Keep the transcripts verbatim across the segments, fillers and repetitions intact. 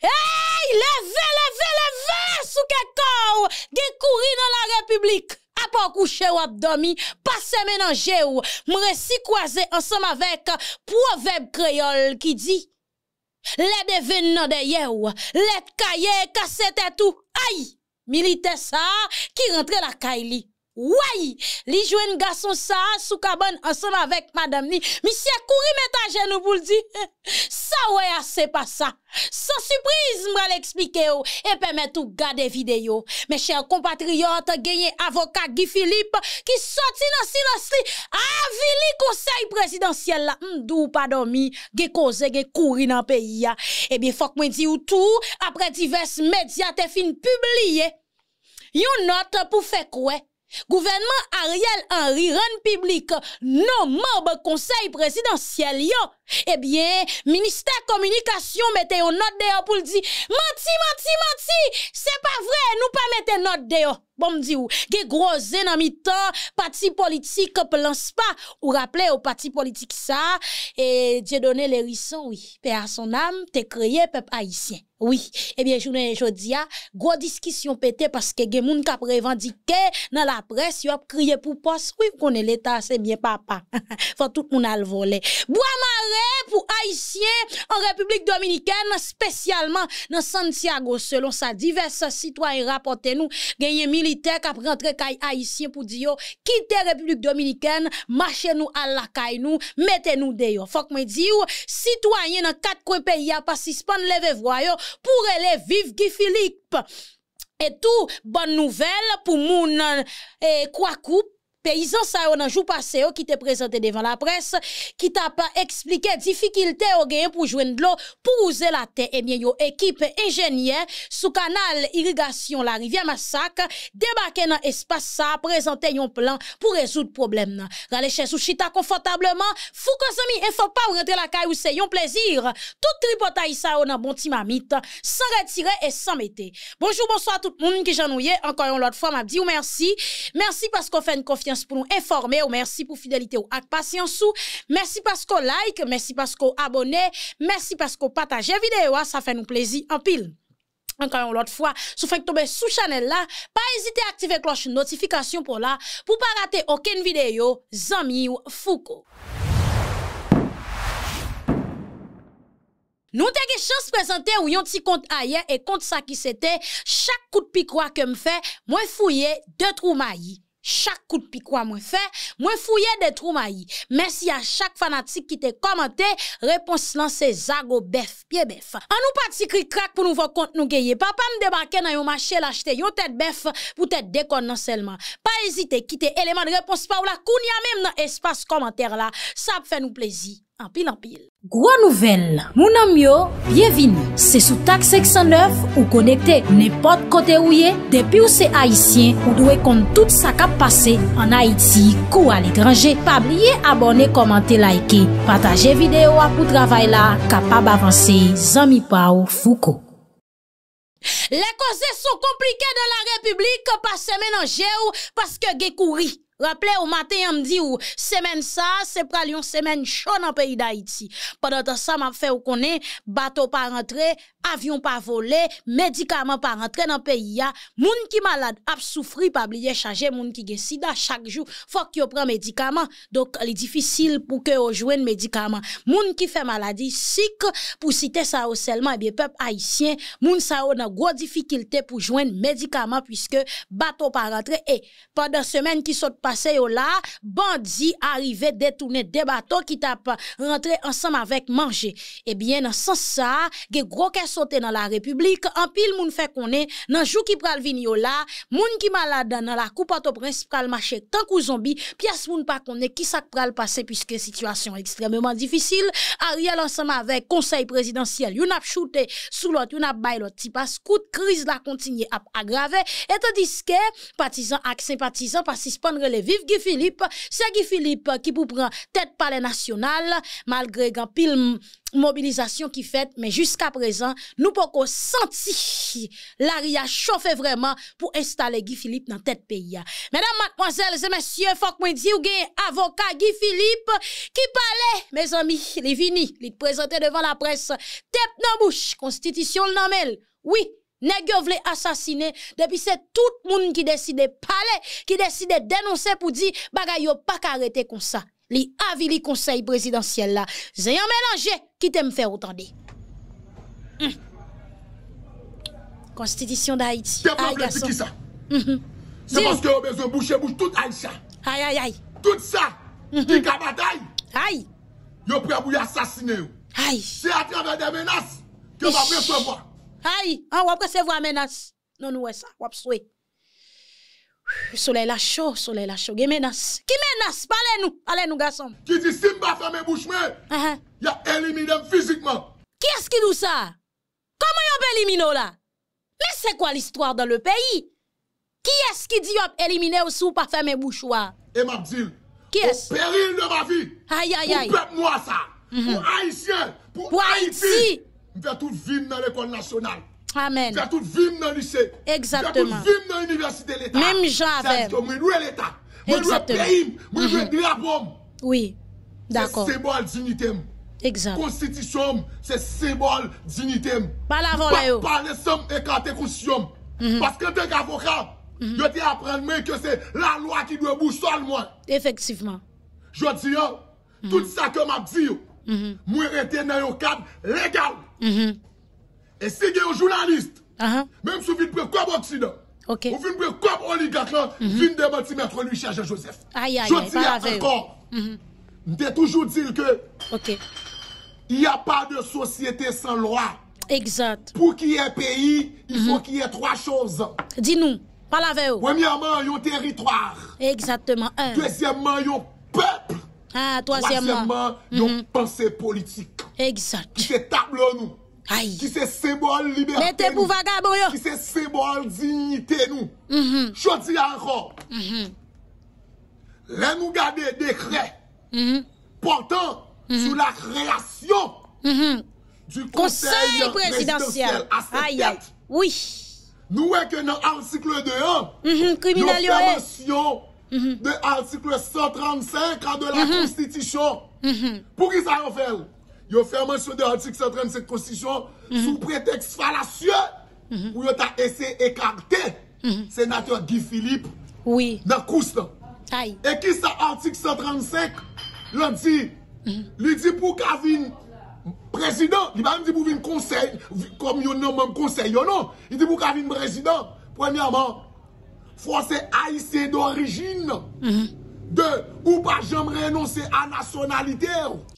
Hey, levez, levez, levez sous quelqu'un qui courir dans la République. Après coucher ou abdomi, passez ménager ou m'resi croisé ensemble avec proverbe créole qui dit les devines nan derrière ou, les cahiers cassette et tout. Aïe, militaire ça qui rentre la caille. Oui, li jwenn garçon ça sous cabane ensemble avec madame ni. Monsieur couri met à genou pour le dire. Ça ouais, c'est pas ça. Sans surprise, m'ra l'expliquer ou et permettre ou garder vidéo. Mes chers compatriotes, gagné avocat Guy Philippe qui sorti dans silence li avili conseil présidentiel là. M'dou pas dormi, gè cause gè couri dans pays ya. Eh bien, faut que moi di ou tout après divers médias te fin publier une note pour faire quoi? Gouvernement Ariel Henry rend public non membre conseil présidentiel yo. Eh bien, ministère de la Communication mette une note dehors pour le dire, menti, menti, menti, c'est pas vrai, nous pas mette note dehors. Bon me dit ou, ge gros zé nan mi temps, parti politique plans pas, ou rappelez au parti politique ça, et Dieu donné les hérissons, oui, paix à son âme, t'es créé peuple haïtien. Oui, eh bien, journée aujourd'hui, gros discussion pété parce que gen moun k'ap revendiqué dans la presse, yo ap crié pour poste, oui, qu'on est l'État, c'est bien papa. Faut tout moun al voler. Bois maré pour haïtien en République dominicaine, spécialement dans Santiago, selon sa diverses citoyens rapporté nous, gagné militaire k'ap rentre kay haïtien pour dire, quittez République dominicaine, marchez nous à la kay nous, mettez nous dehors. Faut que me dire, citoyens dans quatre coins pays a pas suspendre lever voix yo, pour aller vivre Guy Philippe. Et tout, bonne nouvelle pour moun eh, Kwakou, paysan sa yo nan jou passé qui te présenté devant la presse, qui t'a pas expliqué difficulté au gain pour joindre de l'eau, pour user la terre. Eh bien, yo équipe ingénieur sous canal irrigation la rivière Massacre, débarqué dans espace ça, présenté yon plan pour résoudre problème nan. Rale chez sou chita confortablement, Fouko zami, et faut pas rentrer la caille ou c'est yon plaisir. Tout tripotay sa yo nan bon ti mamite, sans retirer et sans mettre. Bonjour, bonsoir tout le monde qui j'ennuie, encore une autre fois m'a dit ou merci. Merci parce qu'on fait une confiance pour nous informer, ou merci pour fidélité ou ak patience ou, merci parce qu'on like, merci parce qu'on abonne, merci parce qu'on partage vidéo, ça fait nous plaisir en pile. Encore une autre fois, si vous faites tomber sous channel là, pas hésiter à activer cloche notification pour là, pour pas rater aucune vidéo, Zami ou Fouko. Nous t'ai chance présenter ou yon ti compte ailleurs et compte ça qui c'était, chaque coup de piquois que me fait, moi fouiller deux trous maillis. Chaque coup de piquois moi fait, moi fouiller des trous maillis. Merci à chaque fanatique qui t'a commenté, réponse lancée zago bœuf, pied bœuf. En nous parti cri crack pour nous voir compte nous gayer. Papa me débarquer dans un marché l'acheter une tête bœuf pour tête déconnant seulement. Pas hésiter, quitter élément de réponse par la kounya même dans espace commentaire là, ça fait nous plaisir. En pile en pile. Gros nouvelle, mon ami yo, bienvenue. C'est sous T A K cinq cent neuf ou connecté n'importe côté où y est. Depuis où c'est haïtien, ou doit compte tout ça qui a passé en Haïti, ou à l'étranger. Pas oublier abonner, commenter, liker, partager vidéo pour travail là, capable d'avancer. Zami Pao Fouko. Les causes sont compliquées dans la République parce que mélanger ou parce que Gékouri. Rappelez au matin, on me dit ou semaine ça, c'est pour une semaine chaude en pays d'Haïti. Pendant ça, m'a fait ou connaît bateau pas rentré, avion pas volé, médicaments pas rentré dans pays ya. Moun qui malade a souffri pas oublier charger moun qui gen sida chaque jour, faut qu'il prend médicaments. Donc il est difficile pour que ou joigne médicaments. Moun qui fait maladie sick pour citer ça au seulement eh bien peuple haïtien, moun ça on a gros difficulté pour joindre médicaments puisque bateau pas rentré et pendant semaine qui saute passé au là bandit arrivé détourner des bateaux qui tape rentré ensemble avec manger et bien dans sens ça des gros qui sauté dans la République en pile moun fait connait dans jour qui pral venir là moun qui malade dans la coupe Port-au-Prince pral marcher tant kou zombie pièce moun pas connait qui ça pral passer puisque situation extrêmement difficile Ariel ensemble avec conseil présidentiel yon a shooté sous l'autre yon a bay l'autre ti passe coup de crise la continue à aggraver et tandis que partisans ak sympathisants participent voulez vivre Guy Philippe, c'est Guy Philippe qui vous prend tête Palais national, malgré grand pile mobilisation qui fait, mais jusqu'à présent, nous pouvons sentir l'aria chauffer vraiment pour installer Guy Philippe dans tête pays. Mesdames, mademoiselles et messieurs, Fokmoïdi ou gen avocat Guy Philippe qui parlait, mes amis, les vini, les présentait devant la presse, tête dans bouche, constitution le nommel, oui. Nèg yo vle assassiner depuis c'est tout moun qui décide parler, qui décide dénoncer pour dire bagay yo pas arrêter comme ça. Li avili conseil présidentiel là, c'est un mélanger qui t'aime faire autant de. Mm. Constitution d'Haïti. Aïe garçon. Mm-hmm. C'est parce que vous besoin boucher bouche tout Haïti. Aïe aïe aïe. Tout ça mm-hmm. qui ka bataille. Aïe. Yo prêt pour assassiner. Aïe. C'est à travers des menaces que va recevoir. Aïe, on va recevoir menace. Non, nous, ça, on va souhaiter. Soleil la chaud, soleil la chaud. Qui menace? Qui menace? Parlez-nous, allez-nous, garçons. Qui dit Simba, femme bouchemé, il a éliminé physiquement. Qui est-ce qui dit ça? Comment il a éliminé là? Mais c'est quoi l'histoire dans le pays? Qui est-ce qui dit qu'il a éliminé ou sous par femme bouchoir? Et m'a dit, qui est-ce? Au péril de ma vie. Aïe, aïe, aïe. Pour peuple noir, ça. Pour Haïtien. Pour Haïti. Faire toute vivre dans l'école nationale. Amen. Faire toute vivre dans le lycée. Exactement. Faire toute vivre dans l'université de l'État. Même j'avais. C'est-à-dire que nous sommes l'État. Nous sommes le pays. Nous sommes le drapeau. Oui. D'accord. C'est symbole dignité. Exact. Constitution, c'est symbole dignité. Pas la volée. Pas les sommes écartées constitution. Parce que tant qu'avocat, je te apprends que c'est la loi qui doit bouger seulement. Effectivement. Je dis, tout ça que je dis, moi, rester dans un cadre légal. Mm-hmm. Et si vous êtes un journaliste, uh-huh. même si vous êtes comme Occident, okay. vous êtes comme oligarque, vous êtes débattu mettre lui Saint Jean-Joseph. Aïe, aïe, aïe. Je dis encore, je toujours dire que okay. il n'y a pas de société sans loi. Exact. Pour qu'il y ait pays, il mm-hmm. faut qu'il y ait trois choses. Dis-nous, parle avec vous. Premièrement, il y a un territoire. Exactement. Un. Deuxièmement, il y a un peuple. Ah, troisièmement, il y a une pensée politique. Exact. Qui se table nous. Aïe. Qui se symbole liberté. Mettez pour vagabond. Qui se symbole dignité nous. Mm-hmm. Je dis encore. Mm-hmm. Là, nous gardons des décrets mm-hmm. portant mm-hmm. sur la création mm-hmm. du Conseil, Conseil présidentiel. Aïe, aïe. Oui. Nous, voyons que dans l'article deux un, nous avons mention. Mm-hmm. de l'article cent trente-cinq de la mm-hmm. Constitution. Mm-hmm. Pour qui ça en fait? Ils ont fait mention de l'article cent trente-cinq de la Constitution mm-hmm. sous prétexte fallacieux mm-hmm. où ils ont essayé d'écarter mm-hmm. le sénateur Guy Philippe oui. dans Coustan. Aïe. Et qui ça, l'article cent trente-cinq, l'a dit, mm-hmm. lui dit pour Kavin président, il va me dire pour venir conseil, comme il nomme un conseil, non, il dit pour Kavin président, premièrement, Français haïtien d'origine, mm-hmm. de ou pas jamais renoncer à nationalité.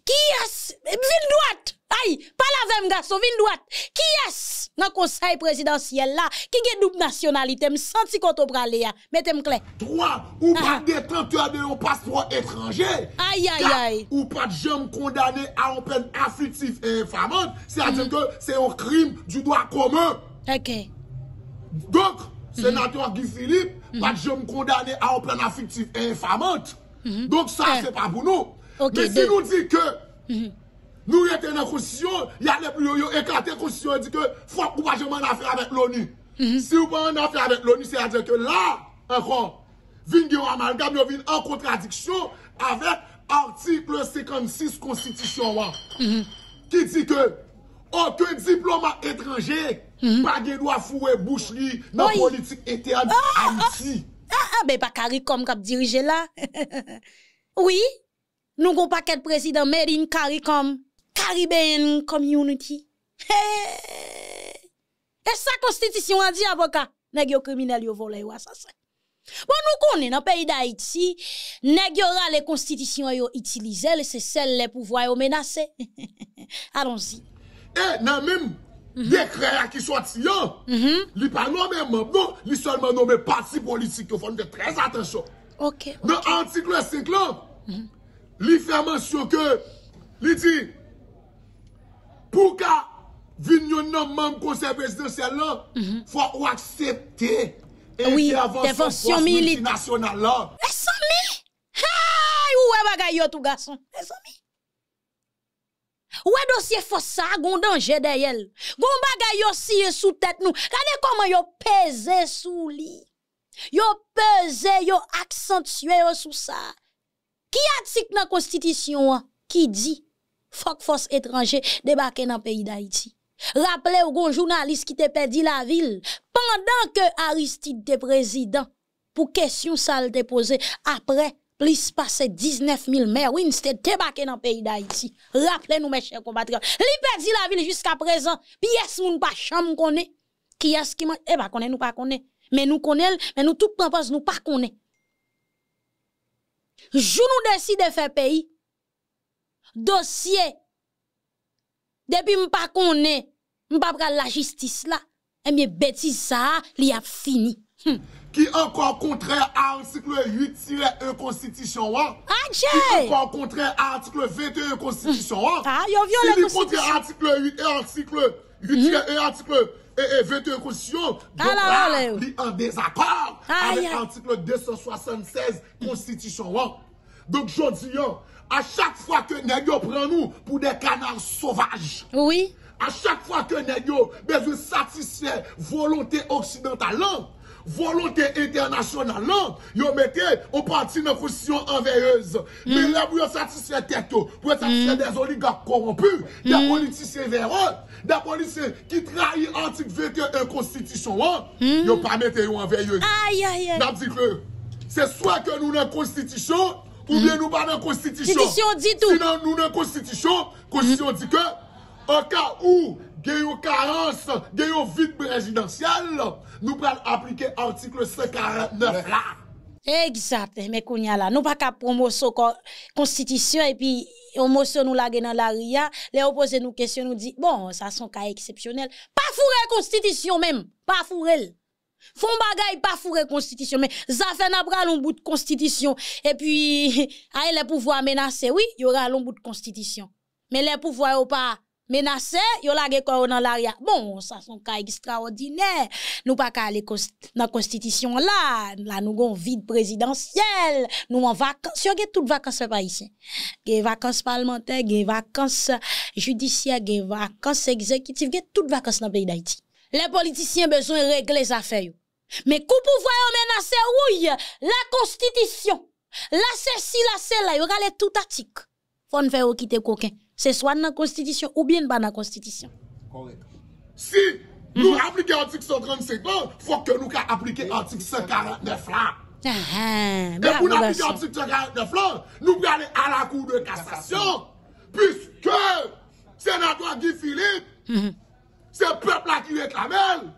Qui est-ce? Ville droite. Aïe, pas la même garçon, ville droite. Qui est-ce? Dans le conseil présidentiel là, qui est double nationalité, me senti qu'on te pralé. Mettez-moi clé. Trois, ou pas détenteur de un passeport étranger. Aïe, aïe, aïe. Ou pas jamais condamné à une peine afflictive et infamante. C'est-à-dire mm-hmm. que c'est un crime du droit commun. Ok. Donc, Mm-hmm. sénateur Guy Philippe, mm-hmm. pas de jeunes condamnés à un plan affectif et infamante. Mm-hmm. Donc ça, eh. c'est pas pour nous. Okay, mais si de... nous dit que mm-hmm. nous étions dans la Constitution, il y a les plus écartés la Constitution et dit que faut qu'on ne soit pas en affaire avec l'ONU. Mm-hmm. Si vous ne pouvez pas en affaire avec l'ONU, c'est-à-dire que là, encore, vous venez amalgame, vous venez en contradiction avec l'article cinquante-six Constitution mm-hmm. qui dit que aucun diplomate étranger mm-hmm. pas de droit fouer bouche li dans la politique interne d'Haïti. Ah, ah, ben pas CARICOM qui a dirigé là. Oui, nous avons pas qu'un président made in CARICOM, Caribbean Community. Et sa constitution a dit avocat, nèg yo criminel yo volé ou assassin. Bon, nous connaissons dans le pays d'Haïti, nèg yo ra les constitutions yo utilisé, c'est celle les pouvoirs yo menacé. Allons-y. Et dans même mm-hmm. décret qui sorti, mm-hmm. il pas nommé membre, non, il seulement nommé parti politique. Il faut faire très attention. Okay, okay. Dans l'article cinq, mm-hmm. il fait mention que, il dit, pour qu'il y ait un membre du conseil présidentiel, il faut accepter l'intervention militaire nationale. bagay yo tout garçon. Mes amis. Ouais dossier force ça gon danger derrière. Gon bagay yo siye sous tête nous. Regardez comment yo pesé sous li. Yo pesé, yo accentué yo sous ça. Qui article dans constitution qui dit faut que force étrangère débarquer dans pays d'Haïti. Rappelez au gon journaliste qui te perdu la ville pendant que Aristide était président. Pour question ça te poser après plus passer dix-neuf mille maires Winstead débarqué dans le pays d'Haïti. Rappelez-nous mes chers compatriotes. Li perdi la ville jusqu'à présent. Pièce moun pas chambre connaît. Qui est-ce qui man eh bah connaît nous pas connaît. Mais nous connaît mais nous tout pense nous pas connaît. Jou nous décide de faire pays. Dossier depuis m pas connaît, m pas prendre la justice là. Eh bien bêtise ça, li a fini. Hmm. Qui encore contraire à l'article huit tiret un Constitution un. Qui encore contraire à l'article vingt et un Constitution un. Ah, il y a violé Constitution. Qui l'article huit et l'article huit tiret un article vingt et un Constitution. Ah, donc, il est en désaccord avec l'article deux cent soixante-seize Constitution un. Donc, je dis, à chaque fois que nous prenons nous pour des canards sauvages. Oui. À chaque fois que nous devons satisfaire volonté occidentale. Volonté internationale, non, vous mettez au parti dans la position envailleuse. Mm. Mais là, vous satisfaites tête, vous satisfaites mm. des oligarques corrompus, mm. des politiciens véreux, des politiciens qui trahissent l'article vingt et un Constitution, mm. vous ne pas mettez envailleuse. Aïe, aïe, aïe. C'est soit que nous dans la Constitution, ou bien mm. nous pas dans la Constitution. Constitution dit tout. Sinon, nous dans la Constitution, Constitution mm. dit que, en cas où, il y a une carence, il y a une vide présidentielle, nous allons appliquer l'article cent quarante-neuf là. Exact, mais qu'on y a là, nous pas qu'à promotion la Constitution et puis on motion nous la dans la ria, les opposés nous questionnent, nous disent, bon, ça sont cas exceptionnel. Pas fourrer la Constitution même, pas fourrer. Font bagay pas fourrer Constitution, mais ça fait n'a pas long bout de Constitution. Et puis, aïe, les pouvoirs menacés, oui, il y aura long bout de Constitution. Mais les pouvoirs ou pas. Menacé, yo la ge ko nan l'aria. Bon, ça son cas extraordinaire. Nous pas ka aller dans constitution là, là nous gon vide présidentiel, nous en vacances, yo ge toutes vacances haïtien. Ge vacances parlementaires, ge vacances judiciaires, ge vacances exécutives, ge toutes vacances dans pays d'Haïti. Les politiciens besoin régler les affaires yo. Mais coup pouvoir yo menacé oui, la constitution, la ceci la cela, yo gale tout atik. Fon faire yo quitter coquin. C'est soit dans la Constitution ou bien pas dans la Constitution. Correct. Si mm-hmm. nous appliquons l'article cent trente-cinq, il faut que nous appliquions l'article cent quarante-neuf là. Ah, ah, et pour appliquer l'article cent quarante-neuf là, nous allons aller à la Cour de cassation, cassation. Puisque sénateur Guy Philippe, mm-hmm. c'est le peuple là qui réclame.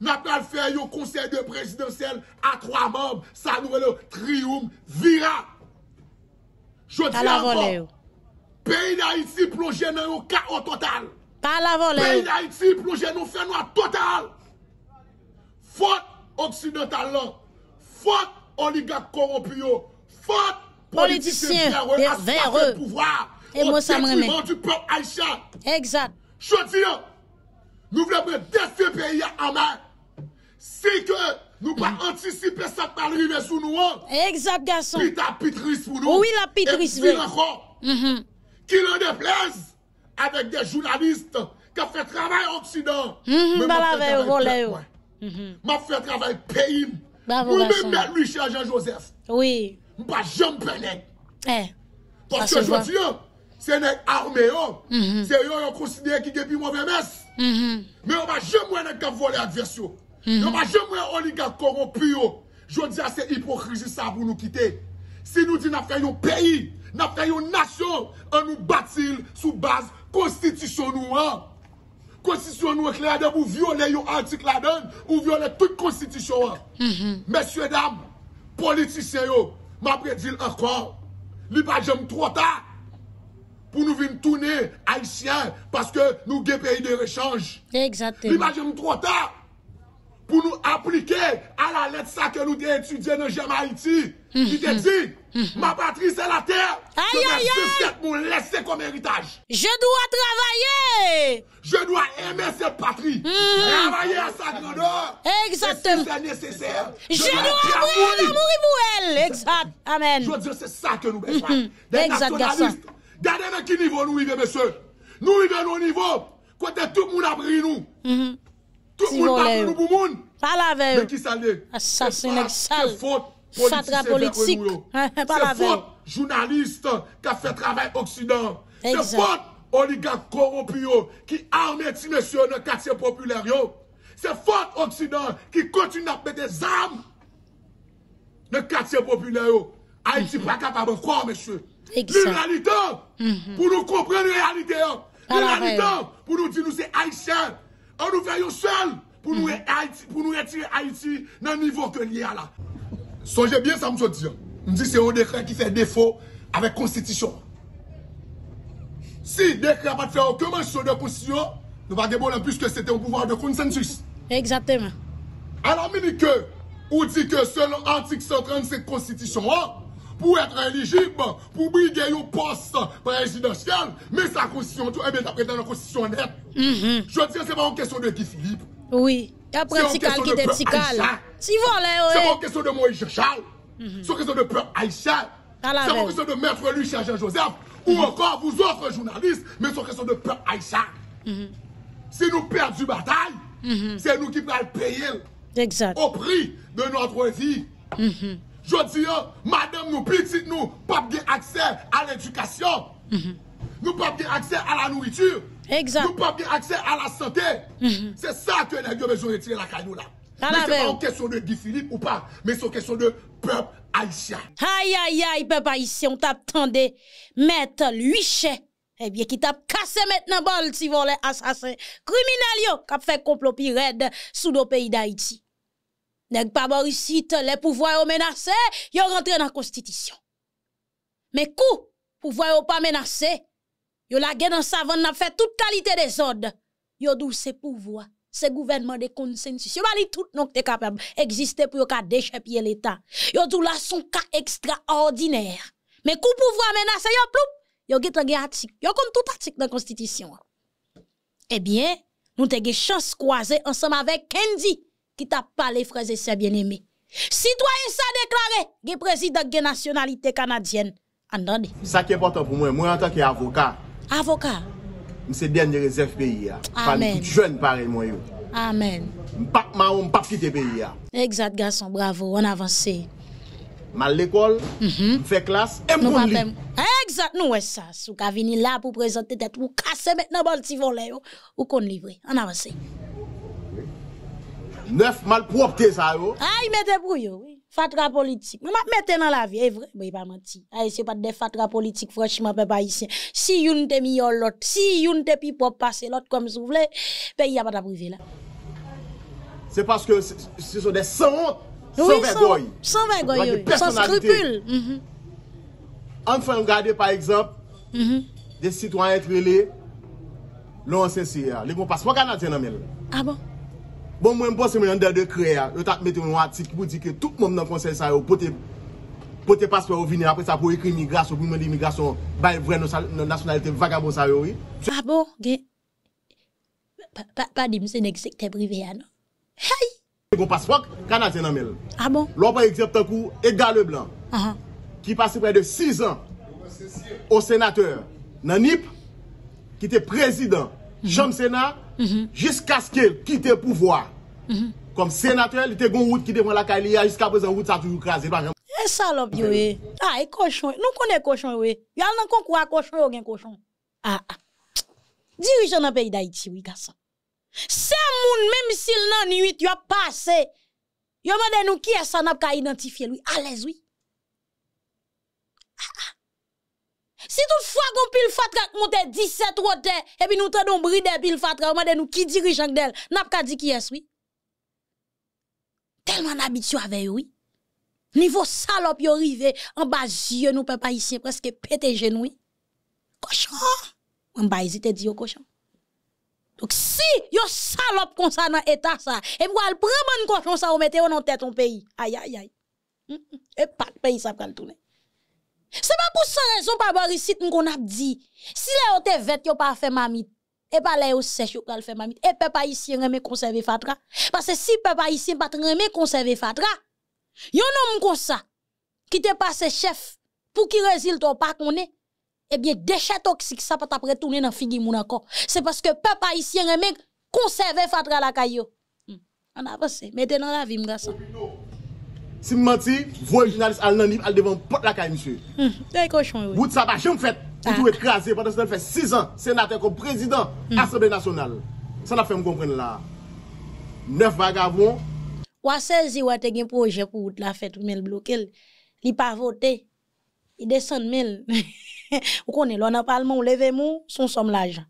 Nous allons faire un conseil de présidentiel à trois membres, ça nous est le triumvirat. Je dis encore. Pays d'Haïti plongé dans le chaos total. Pas la volée. Pays d'Haïti plongé dans le phénomène total. Faute occidentale, faute oligarque corrompu, faute politicien vers eux. Pouvoir. Et moi, ça me remet. Du peuple haïtien. Exact. Je dis, nous voulons prendre des pays en main. Si que nous pas mm. anticiper ça par arriver sous nous. Exact, garçon. Puis la pitrice pour nous. Oui, la pitrice. Oui. Encore. Mm-hmm. Qui l'en déplaise avec des journalistes qui ont fait travail Occident. Mais m'a fait travail pays. Moi-même, lui, Saint Jean-Joseph. Oui. Je ne vais pas jamais perdre. Parce que je dis, c'est des armés. C'est eux qui considèrent qu'ils depuis mauvais messe. Mais on ne va jamais les voler adversaires. On ne va jamais oligarques corrompus. Je dis, c'est hypocrisie ça pour nous quitter. Si nous disons que nous faisons un pays, nous faisons une nation, on nous bâtit sous base constitution nous. Constitution nous est claire, vous violez un article là-dedans, vous violez toute constitution. Mm-hmm. Messieurs, dames, politiciens, je vais dire encore, il n'y a pas de trop tard pour nous venir tourner haïtiens parce que nous sommes un pays de réchange. Exactement. Il n'y a pas de trop tard. pour nous appliquer à la lettre ça que nous avons étudié dans J'aime Haïti. Qui te dit, ma patrie c'est la terre, je vais sur pour laisser comme héritage. Je dois travailler. Je dois aimer cette patrie. Mm-hmm. Travailler à sa grandeur. Exactement. Si c'est nécessaire. Je, je dois mourir, mourir pour elle. Exact. Amen. Je veux dire, c'est ça que nous devons faire. Des nationalistes. Regardez à quel niveau nous vivons, messieurs. Nous vivons au niveau côté tout le monde a pris nous. Mm-hmm. Tout le si monde a pris nous pour le monde. Pas la veille. Mais qui s'allait? Assassin, sale. Fatra politique. C'est faute journaliste qui a fait travail Occident. C'est faute oligarque corrompu qui arme les messieurs dans le quartier populaire. C'est faute Occident qui continue à mettre des armes dans le quartier populaire. Haïti n'est pas capable de croire, monsieur. La réalité, pour nous comprendre la réalité. La réalité, pour nous dire que nous sommes haïtiens. On nous veillons seuls pour nous retirer Haïti dans le niveau que l'I A là. Songez bien ça, me dit. Me dit c'est un décret qui fait défaut avec constitution. Si le décret n'a pas fait aucune mention de constitution, nous va déborder plus que c'était un pouvoir de consensus. Exactement. Alors, mini que, on dit que selon l'article cent trente-cinq constitution, pour être éligible, pour briguer un poste présidentiel, mais sa constitution, tout est bien après dans la constitution nette. Mm-hmm. Je dis que ce n'est pas une question de Guy Philippe. Oui. Après, c'est une question de si c'est pas une question de Moïse Jean-Charles. C'est une question de peuple haïtien. C'est une question de maître lui, Saint Jean-Joseph. Ou encore vous autres journalistes, mais c'est une question de peuple haïtien. Si nous perdons du bataille, c'est nous qui allons le payer au prix de notre vie. Je dis, madame, nous petites, nous pas accès à l'éducation. Nous pas accès à la nourriture. Exact. Nous pas accès à la santé. C'est ça que les gens besoin de tirer la caillou là. Mais ce n'est pas une question de Guy Philippe ou pas, mais c'est une question de peuple haïtien. Aïe, aïe, aïe, peuple haïtien, on t'attendait, maître Luichet, eh bien, qui t'a cassé maintenant bol, si vous les assassins, criminels, qui a fait complot pi raide sous nos pays d'Haïti. N'est-ce pas, Borisite, les pouvoirs menacés, ils ont rentré dans la Constitution. Mais coup, pouvoir pas menacés, ils ont lagué dans sa vanne, ils ont fait toute qualité des ordres. Ils ont douce pouvoir. C'est gouvernement de consensus. Yo bali tout non te capable exister pour yo ka déchapiller l'état. Yo tout là son cas extraordinaire. Mais kou pouvoir menacer yo ploup, yo gete gen article. Yo comme tout article dans constitution. Eh bien, nous te gen chance croiser ensemble avec Kendi qui t'a parlé frères et sœurs bien-aimés. Citoyen ça déclaré, gen président gen nationalité canadienne. Entendez. Ça qui est important pour moi, moi en tant qu'avocat. Avocat. C'est le dernier réserve pays. Amen. Tout jeune pareil, moi. Amen. Pas maon, pas quitter pays. Exact, garçon, bravo, on avance. Mal l'école, fait classe, et moi. Exact, nous, ça. Sou ka vini là pour présenter tête, ou casse maintenant, bon, si volet, ou qu'on livre. On avance. Neuf mal propre, ça, yo. Aïe, mettez pour yo, oui. Fatra politique. Mais mettez dans la vie, est vrai, mais pas menti. Aïe, c'est pas des fatra politique, franchement, peuple haïtien. Si yon te mis l'autre, si yon te pi pour passer l'autre comme vous voulez, pays a pas d'abri là. C'est parce que ce sont des sans honte, sans vergogne. Sans vergogne, sans scrupule. Enfin, regardez par exemple, des citoyens trélés, l'on s'est dit, les bons passeports canadiens dans le. Ah bon? Bon, moi, je pense que je suis en train de créer. Je vais mettre un article pour dire que tout le monde dans le conseil, ça, pour te passer au venir après ça, pour écrire migration, pour demander migration, bah, vrai, nos nationalités vagabondes, ça, oui. Ah bon, gay? Pas de monsieur, c'est que tu es privé, non? Hey! C'est un passeport canadien, non? Ah bon? Là, par exemple, Edgar Leblanc, qui passe près de six ans au sénateur, Nanip, qui était président, Chambre Sénat, Mm-hmm. jusqu'à ce qu'il quitte le pouvoir. Mm-hmm. Comme sénateur, il était une route qui devant la Kalia, jusqu'à présent, route ça a toujours crasé. C'est ça, l'op, oui. Ah, et cochon. Nous connaissons cochon, oui. Il y a un concours à cochon, il y a un cochon. Ah, ah. Dirigeant dans le pays d'Haïti, oui, garçon. C'est moun, même si l'an huit, il a passé. Il a demandé nous qui est ça, n'a pas identifié, lui. Allez, oui. Ah, ah. Si toutefois, qu'on pile fatra monte dix-sept rote, et puis nous t'en bride pile fatra, on nous qui dirige en d'elle, n'a pas dit qui est, oui. Tellement habitué avec, oui. Niveau salope, yon rive, en bas, yeux, nous papa ici, presque pété genou, oui. Cochon! On va hésiter, dit au cochon. Donc si yon salope comme ça dans l'état ça, et pour elle prend bonne cochon ça ou mettez en tête ton pays. Aïe aïe aïe. Et pas de pays ça pral tourner. C'est pas pour ça raison pas baricite qu'on a dit. Si les ont te vêt yo pas fait mamite. Et pas les au sèche yo pral fait mamite. Et peuple haïtien remet conserver fatra parce que si peuple haïtien pas remet conserver fatra, yon homme comme ça qui te passe chef pour qui résultat pas qu'on est. Eh bien, déchets toxiques, ça peut retourner dans figi moun encore. C'est parce que peuple haïtien aime conserver fatra la caillou. Hmm. On avance, mettez dans la vie, mon garçon. Si je mentis, vous journaliste à l'anime, à devant porte la caillou, monsieur. C'est cochon. Vous ne savez pas, je me fais. Vous êtes écrasé pendant que fait six ans, sénateur comme président, Assemblée nationale. Ça n'a fait me comprendre là. Neuf vagabonds. Ou à seize, ou à te gen projet pour la fête, ou même bloquer. Il pas voté. Il descend mille. Ou connaît l'on a parlement ou levé mou son somme l'argent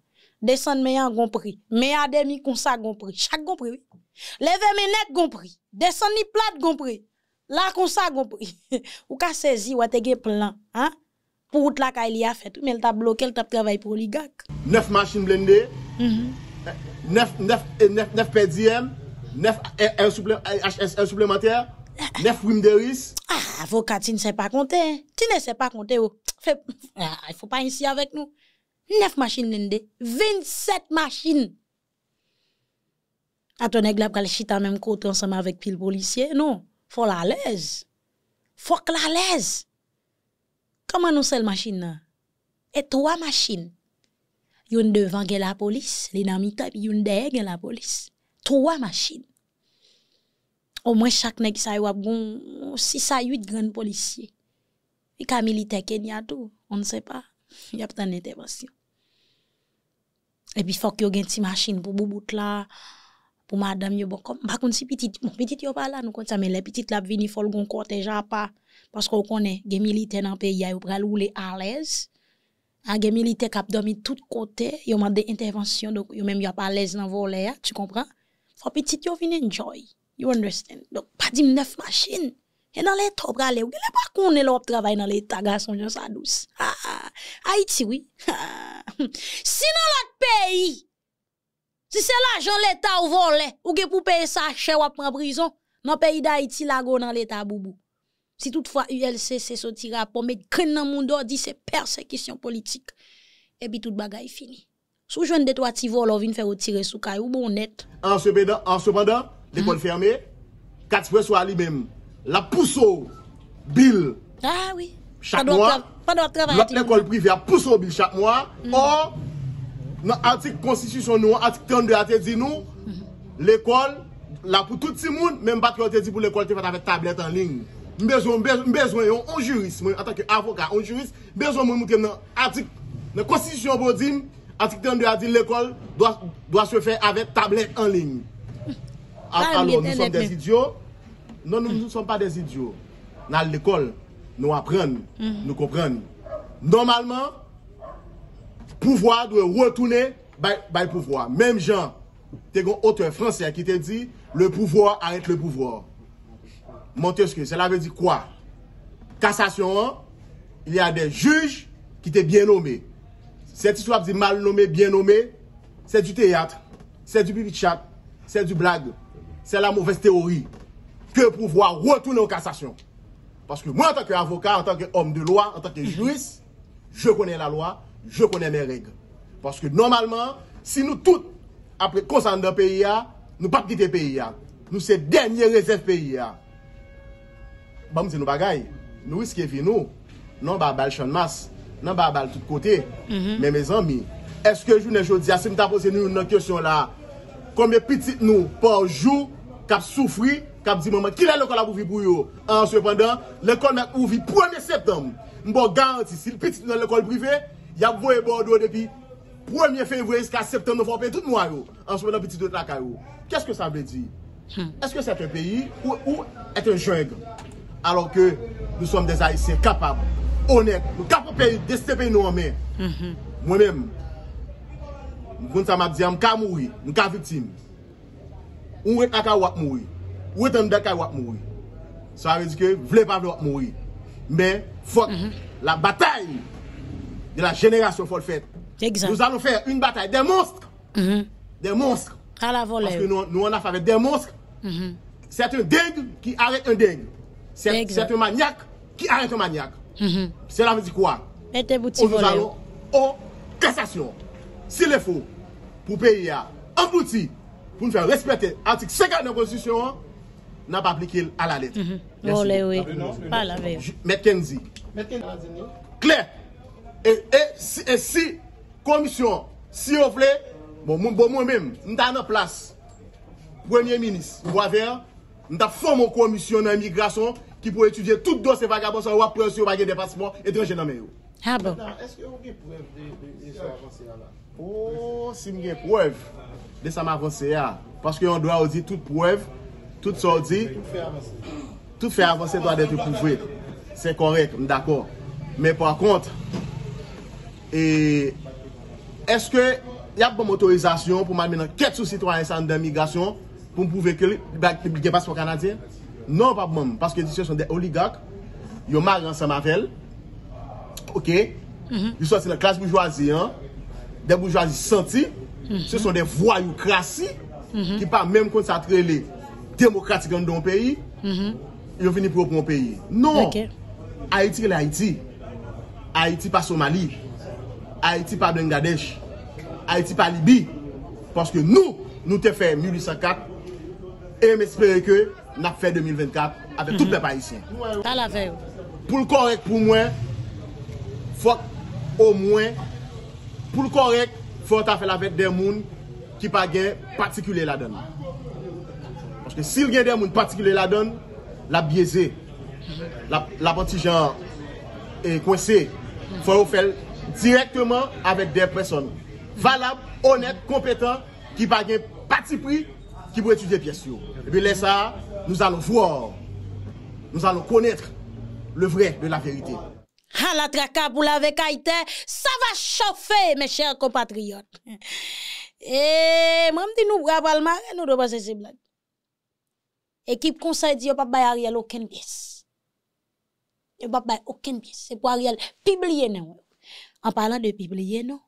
descend mais en prix mais à demi comme ça gon prix chaque gon prix oui levé mais net gon prix descend ni plate gon prix là comme ça gon prix ou ka saisi ou te gen plan hein pour route la caille a fait mais elle t'a bloqué elle t'a travaillé pour oligarque neuf machines blindées neuf P D M neuf un supplémentaire neuf rimes de risque. Ah, avocat, tu ne sais pas compter. Tu ne sais pas compter. Il ne faut pas ici avec nous. neuf machines lindées. vingt-sept machines. A ton aigle, il chita même côté ensemble avec pile policier. Non, il faut la l'aise. Il faut que la l'aise. Comment nous sommes machine? Et trois machines. Une devant la police. Les namita, une derrière la police. Trois machines. Au moins chaque nèg sa yo a bon six à huit grands policiers. Et ka militaire Kenya tout, on ne sait pas. Il y a pas d'intervention. Et puis faut que yo gen ti machine pour boubout là, pour madame yo bon comme par contre si petite, mon petite yo pas là, nous compte ça mais les petites là vini faut gon cortège a pas parce qu'on connaît gen militaire dans pays yo pral rouler à l'aise. A gen militaire k'ap dormi tout côté, yo mande intervention donc yo même yo pas à l'aise dans volet, tu comprends? Faut petite yo vini enjoy. You understand? Donc, pas dit neuf machines. Et dans les top ralé, ou bien pas qu'on est là pour travailler dans les tagasons, j'en sais douce. Ah, Haïti, oui. Ah. Si dans l'autre pays, si c'est l'argent l'État ou volé, ou que pour payer ça cher ou prendre prison, dans le pays d'Haïti, la go dans l'État boubou. Si toutefois U L C se sortira pour mettre crène dans le monde, dit c'est persécution politique. Et puis tout bagaille fini. Sous jeune de toi, tu voles, on vient faire tirer sous caillou, bon net. En cependant, en cependant, l'école fermée, quatre fois soit lui-même. La pousseau, Bill. Ah oui. Chaque mois. L'école privée a pousseau, Bill, chaque mois. Or, dans l'article constitution, nous, l'article trente-deux, a dit nous, l'école, là pour tout le monde, même pas qu'on te dit pour l'école, tu vas faire tablette en ligne. Nous avons besoin d'un juriste, en tant qu'avocat, un juriste, besoin de l'article, la constitution, l'article trente-deux a dit l'école doit se faire avec tablette en ligne. Alors, nous sommes des idiots. Non, nous ne sommes pas des idiots. Dans l'école, nous apprenons, nous comprenons. Normalement, pouvoir doit retourner par le pouvoir. Même Jean, t'es un auteur français qui te dit, le pouvoir arrête le pouvoir. Montesquieu, cela veut dire quoi? Cassation, il y a des juges qui étaient bien nommés. Cette histoire dit mal nommé, bien nommé, c'est du théâtre, c'est du pipi chat, c'est du blague. C'est la mauvaise théorie que pouvoir retourner en cassation. Parce que moi, en tant qu'avocat, en tant qu'homme de loi, en tant que juriste, je connais la loi, je connais mes règles. Parce que normalement, si nous tous, après consent d'un pays, nous ne pas quitter le pays. Nous sommes derniers réserves pays. Bon, c'est nos bagailles. Nous risquons de nous. Non, bah, bah, le champ de masse. Non, bah, bah, de tous côtés. Mais mes amis, est-ce que je vous dis, si vous posez une question là, combien de petites nous par jour qui souffrent, qui disent maman, qui est l'école à ouvrir pour vous? En cependant, l'école est ouverte le premier septembre. Je garantis, si le petit dans l'école privée, il y a un Bordeaux depuis premier février jusqu'à septembre, il faut payer tout le monde. En cependant, petit de la caillou. Qu'est-ce que ça veut dire? Est-ce que c'est un pays où, où est un jungle? Alors que nous sommes des Haïtiens capables, honnêtes, nous capables de ce pays nous en main. Moi-même. Nous sommes mourir, nous sommes victimes. Nous sommes mourir. Nous sommes mourir. Ça veut dire que vous ne voulez pas mourir. Mais faut la bataille de la génération faut le faire. Nous allons faire une bataille des monstres. des monstres. À la volée. Parce que nous, nous on a fait avec des monstres. Mm-hmm. C'est un dingue qui arrête un dingue. C'est un maniaque qui arrête un maniaque. Mm-hmm. Cela veut dire quoi? Nous volé. Allons en cassation. S'il est faux, pour payer à englouti, pour nous faire respecter l'article cinquante de la Constitution, nous n'avons pas appliqué à la lettre. Mm-hmm. Volé, oui. Pas la veille. Mackenzie. Claire. Et, et, si, et si, commission, si vous voulez, bon, bon, moi-même, nous sommes en place, Premier ministre, nous avons formé une commission d'immigration qui peut étudier tout dossier vagabond, ou après, si vous avez des passeports étrangers dans les mains. Ah bon? Est-ce que vous avez preuve de ça avancé là? Oh, si vous avez preuve de ça avancé là, parce qu'on doit dire toute preuve, tout ça dit, tout fait avancer doit être prouvé. C'est correct, d'accord. Mais par contre, et est-ce que il y a une autorisation pour mener une enquête sur les citoyens de migration pour prouver que les passeports canadiens? Non, pas même. Parce que ce sont des oligarques. Ils ont marié ensemble avec elle. Ok. Mm-hmm. Ils sont dans la classe bourgeoisie. Hein? Des bourgeoisies senties. Mm-hmm. Ce sont des voyoucraties mm-hmm. qui pas même consacrer les démocratiques dans le pays. Mm-hmm. Ils ont fini pour mon pays. Non. Okay. Haïti, c'est Haïti. Haïti, pas Somalie. Haïti pas Bangladesh, Haïti pas Libye, parce que nous, nous te fait mille huit cent quatre et m'espérer que nous avons fait deux mille vingt-quatre avec mm-hmm. tout le peuple haïtien. Pour le correct, pour moi, faut au moins, pour le correct, faut faire avec des gens qui ne sont pas particuliers la donne. Parce que s'il y a des gens particuliers la donne, la biaisé, la, la petite genre est coincée, il faut faire directement avec des personnes valables, honnêtes, compétentes, qui pas gain parti pris, qui peuvent étudier pièces. Et puis là, ça, nous allons voir, nous allons connaître le vrai de la vérité. Ah, la traka pour la Haïti, ça va chauffer, mes chers compatriotes. Et moi, je dis, nous, bravo, le marais, nous devons passer ces blagues. Équipe conseil dit, pas bailler Ariel aucune pièce. Il n'y a pas aucune pièce. C'est pour Ariel publier, non. En parlant de publier, non?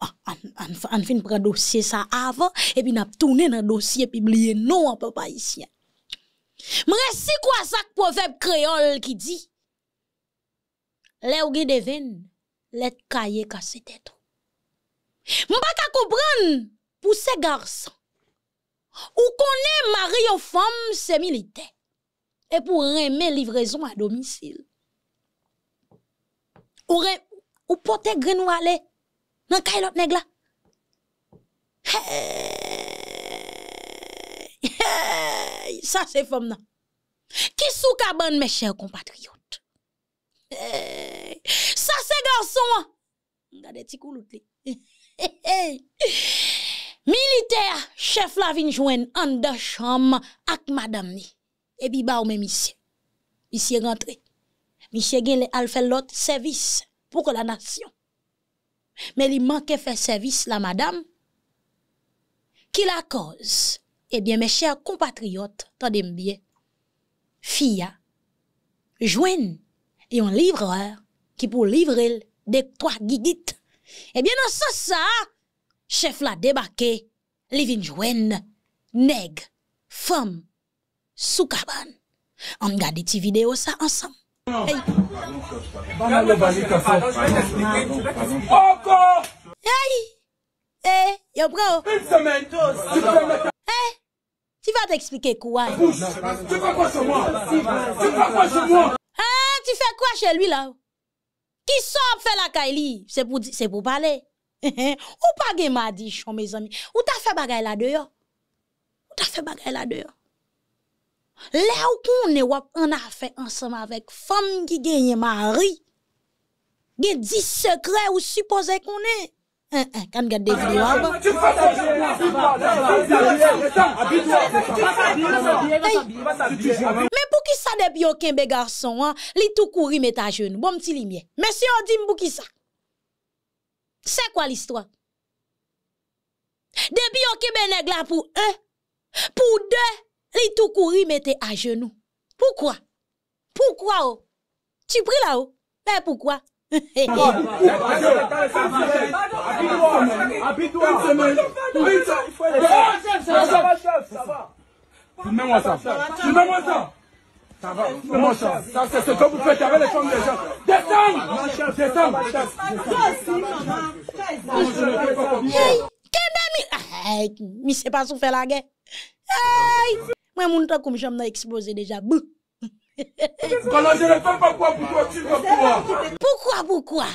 On fin prend dossier ça avant, et puis on a tourné dans le dossier publié, non, on peut pas ici. Mais c'est quoi ça que proverbe créole qui dit? Les ou de veine, les cahiers cassés tête. Je ne pas comprendre pour ces garçons. Ou qu'on est mari ou femme, c'est militaire. Et pour aimer livraison à domicile. Ou Ou pote grenou ale nan kay lot nèg la. Ça c'est femme nan. Qui sou ka ban mes chers compatriotes. Hey. Ça c'est garçon. Regardez ti koulout li. Militaire chef la vin joine en de chambre ak madame ni. Et puis ba ou même ici. Ici rentré. Monsieur gen le al fait l'autre service. Pour la nation. Mais il manquait faire service la madame. Qui la cause? Eh bien, mes chers compatriotes, tendez bien. Fia, joigne, et un livreur qui pour livrer des trois guiguites. Eh bien, dans ce ça, chef la débarqué, li vin joigne, nègre, femme, sous cabane. On regarde tes vidéos ça ensemble. Hey. Hey, yo bro. Hey, tu vas t'expliquer quoi? Tu fais quoi chez moi? Tu fais quoi chez moi? Ah, tu fais quoi chez lui là? Qui sort fait la Kylie? C'est pour c'est pour parler. Ou pas gain madiche mes amis. Ou t'as fait bagaille là dehors? Ou t'as fait bagaille là dehors? Là où on est, on a fait ensemble avec femme qui gagne mari. Il y a dix secrets où supposé qu'on est. Hein, hein, quand regarde des vidéos. Mais pour qui ça depuis aucun bé garçon, hein, li tout courir met à genoux, bon petit limier. Mais si on dit pour qui ça? C'est quoi l'histoire? Depuis aucun bé nèg là pour un, pour deux. Les tout courir mettaient à genoux. Pourquoi? Pourquoi? Oh? Tu pries là-haut? Mais pourquoi? ça. Ça va, mon chef, ça c'est ce que vous faites avec les femmes des gens. Descends, descends, mon chef. Qu'est-ce que mais c'est pas souffert la guerre. Moi, mon temps comme j'en ai exposé déjà. Pourquoi, pourquoi, pourquoi?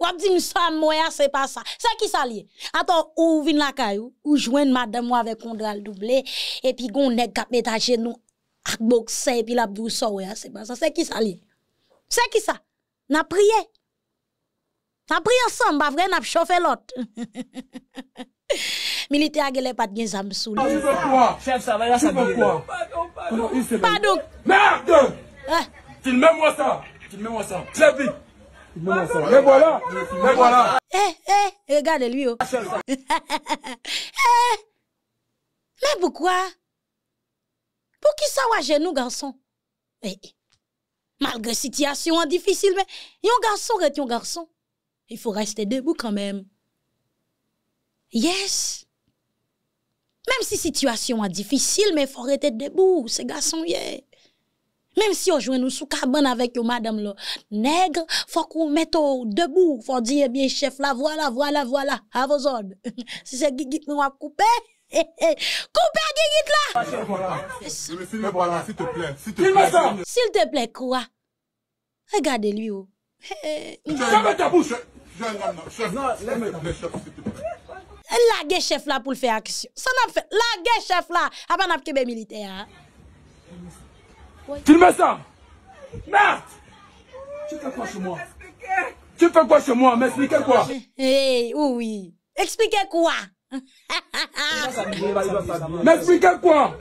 Ou ap di m sa moya c'est pas ça. C'est qui ça lié? Attends, ou vin la caillou, ou joindre madame moi avec condral doublé et puis gon nèg k'ap métager nous. Ak boxe et puis la douce ouais, c'est pas ça. C'est qui ça lié? C'est qui ça? N'a prié. N'a prié ensemble, pas vrai, n'a chauffé l'autre. Militaire gèle pas de gen zam sou. Chef ça va là ça quoi? Pardon. Merde! Tu le mets moi ça. Tu le mets moi ça. Très vite. Mais voilà, mais voilà. Eh eh, regardez lui oh. Mais pourquoi? Pour qui ça va genou garçon? Eh, malgré situation difficile, mais yon garçon reste yon garçon. Il faut rester debout quand même. Yes. Même si situation est difficile, mais il faut rester debout, ces garçons yeah. Même si on joue nous sous cabane avec yon madame là, nègre, faut qu'on mette au debout, faut dire bien chef là voilà voilà voilà à vos ordres. Si c'est Guigui nous a coupé. Coupez Guigui là! S'il te plaît, s'il te plaît. S'il te plaît, quoi? Regardez-lui. Ferme ta bouche! Laguez chef là pour le faire action. Ça n'a pas fait. Laguez chef là! Avant n'a pas de militaire. Tu me sens? Merde! Tu fais quoi chez moi? Tu fais quoi chez moi? M'expliquez quoi? Eh oui. Expliquez quoi? M'expliquez quoi?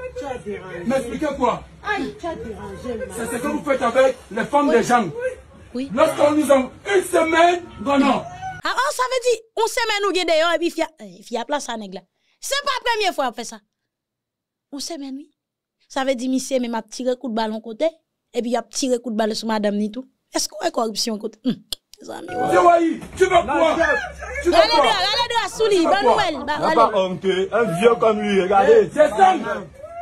M'expliquez quoi? C'est ce que vous faites avec les femmes oui. Des gens. Oui. Lorsqu'on nous a une semaine, non, non. Ah, oh, ça veut dire, une semaine, nous avons des gens, et puis il y a place à nègre. C'est pas la première fois qu'on fait ça. Une semaine, oui. Ça veut dire, monsieur, mais m'a tiré coup de ballon côté, et puis il y a tiré coup de ballon sur madame ni tout. Est-ce qu'on a corruption côté? Tu veux quoi? Tu veux quoi? Allez, bonne nouvelle. N'a pas honte, un vieux comme lui, regardez. Descends.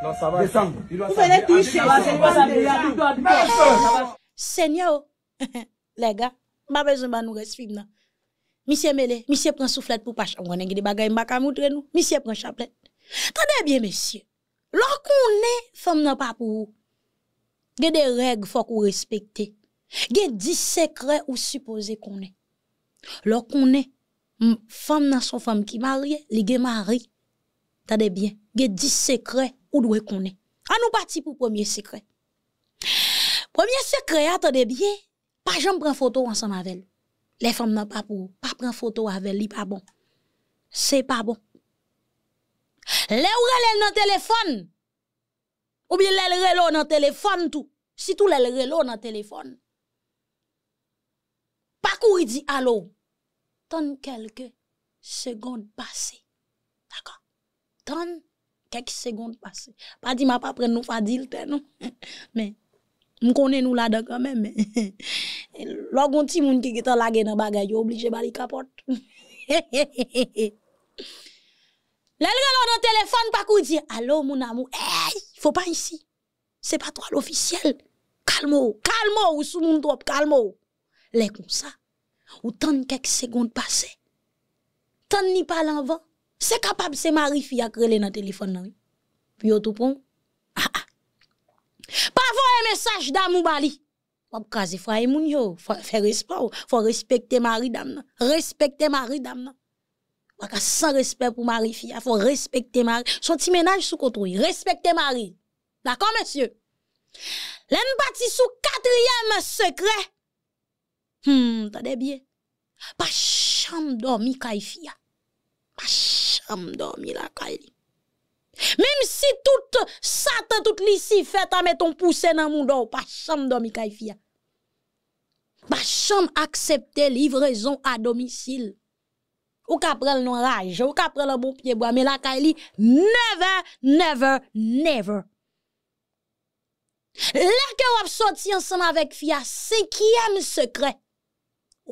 Non, ça va. Descends. Vous allez toucher. Seigneur, les gars, ma besoin de nous respecter. Monsieur Mélé, monsieur prend soufflet pour pas changer. On a des bagages, ma camoufle nous. Monsieur prend chapelet. Tenez bien, messieurs. Lorsqu'on est femme n'a pas pour vous. Il y a des règles faut qu'on respecte. Il y a dix secrets ou supposés qu'on est. Lorsqu'on est, femme dans son femme qui marie, les gars marie. Tendez bien. Il y a dix secrets ou doit qu'on est. À nous partir pour premier secret. Premier secret, attendez bien. Pas jamais prendre photo ensemble avec elle. Les femmes n'ont pas pour. Pas prendre photo avec elle, pas bon. C'est pas bon. Les relèvent dans téléphone. Ou bien les relèvent dans téléphone tout. Si tout les relèvent dans téléphone. Pas courir dit allô. Donne quelques secondes passées. D'accord? Donne quelques secondes passées. Pas dit, ma pas prendre nous fadil, non? Mais, nous connaissons là-dedans quand même. Lorsqu'on dit, moun qui est en lagué dans bagay, yo obligé de bali capote. L'algalo dans téléphone, pas qu'on dit, allô, mon amour, hey, faut pas ici. C'est pas toi l'officiel. Calme-vous, calme-vous, ou sous mon doigt, calme-vous. Les comme ça. Ou tant quelques secondes passées. Tant ni pas l'envant. C'est capable, c'est mari fille à créer dans le téléphone. Puis, tout pont. Ah, ah. Parfois, un message d'amour bali. Ou kaze fwa moun yo. Fè respect. Faut respecter mari dame. Respecter mari dame. Ou ka sans respect pour mari fille. Faut respecter mari. Son petit ménage sous contrôle. Respecter mari. D'accord, monsieur? L'en parti sous quatrième secret. Hmm, t'as bien. Pas chambre dormi kay fia. Pas chambre dormi la kay. Même si tout Satan, tout l'ici fait à mettre ton poussé dans mon dos, pas chambre dormi kay fia. Pas chambre accepter livraison à domicile. Ou ka prel non rage, ou ka prel le bon pied bois, mais la kay never, never, never. Là que vous sorti ensemble avec fia, cinquième secret.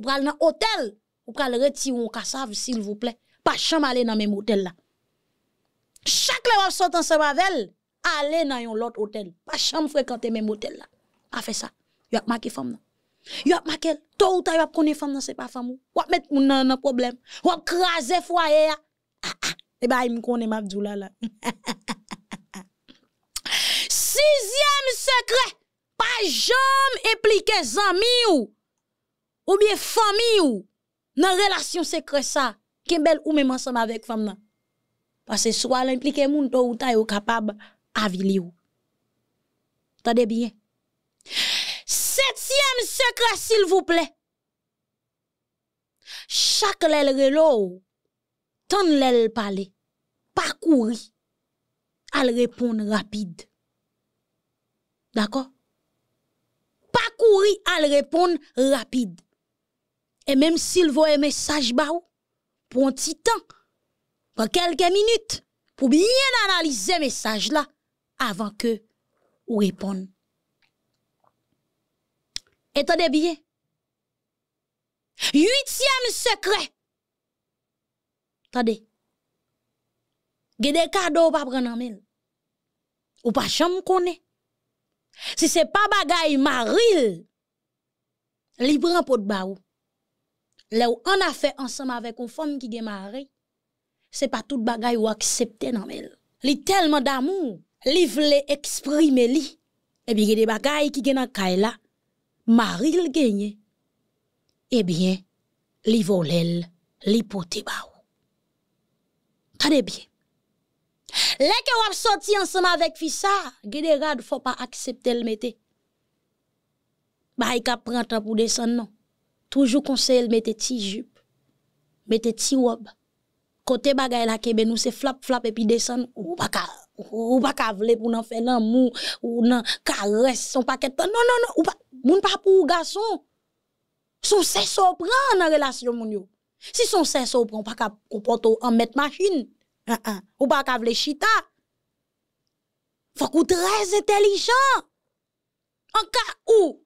ou pral dans hôtel, ou pral retirer un cassave s'il vous plaît. Pas chambre aller dans même hôtel là. Chaque le wap sort ensemble avec aller dans un autre hôtel. Pas chambre fréquenter même hôtel là. A fait ça. Yo a marqué femme là. Yo a marqué tôt ou tard yo a connait femme là c'est pas femme ou. Ou mettre moun nan problème. Ou craser foyer. Ah ah. Et bah il me connaît m'abdoula là. Sixième secret, pas jamais impliquer zami ou ou bien famille ou dans relation secret ça, kembel ou même ensemble avec femme nan. Parce que soit l'impliquer moun to ou ta yo capable avili ou. Tendez bien. Septième secret s'il vous plaît. Chaque lèl relo, tant lèl parler, pas courir, al répondre rapide. D'accord? Pas courir à répondre rapide. Et même s'il voit un message baou, pour un petit temps, pour quelques minutes, pour bien analyser le message là, avant que vous réponde. Entendez bien. Huitième secret. Attendez. Gè des cadeaux pas prendre en mail. Ou pas chambre connaît. Si c'est pas bagay maril, li pran pot ba ou. Là ou en a fait ensemble avec une femme qui gen mari, c'est pas tout bagay ou accepter nan mel. Li tellement d'amour, li vle exprimer li. Et bien des bagay qui gen nan kay la, maril genye. Eh bien, li volel, li pote ba ou. Tade bien. Les que vous sorti ensemble avec Fissa, Gédérad, faut pas accepter le mété. Bah, il cap prend temps pour descendre, non. Toujours conseil le mété ti jupe, mété ti robe. Côté bagay la kebe nous c'est flap flap et puis descendre ou pas ka ou pas ka vle pour n'en faire l'amour ou nan caresse son paquet. Non non non, ou pas moun pas pour garçon. Son cesse au prend dans relation moun yo. Si son cesse au prend pas ka comporte en mettre machine. Uh -uh. Ou pas qu'à vle chita. Faut qu'on très intelligent. En cas où,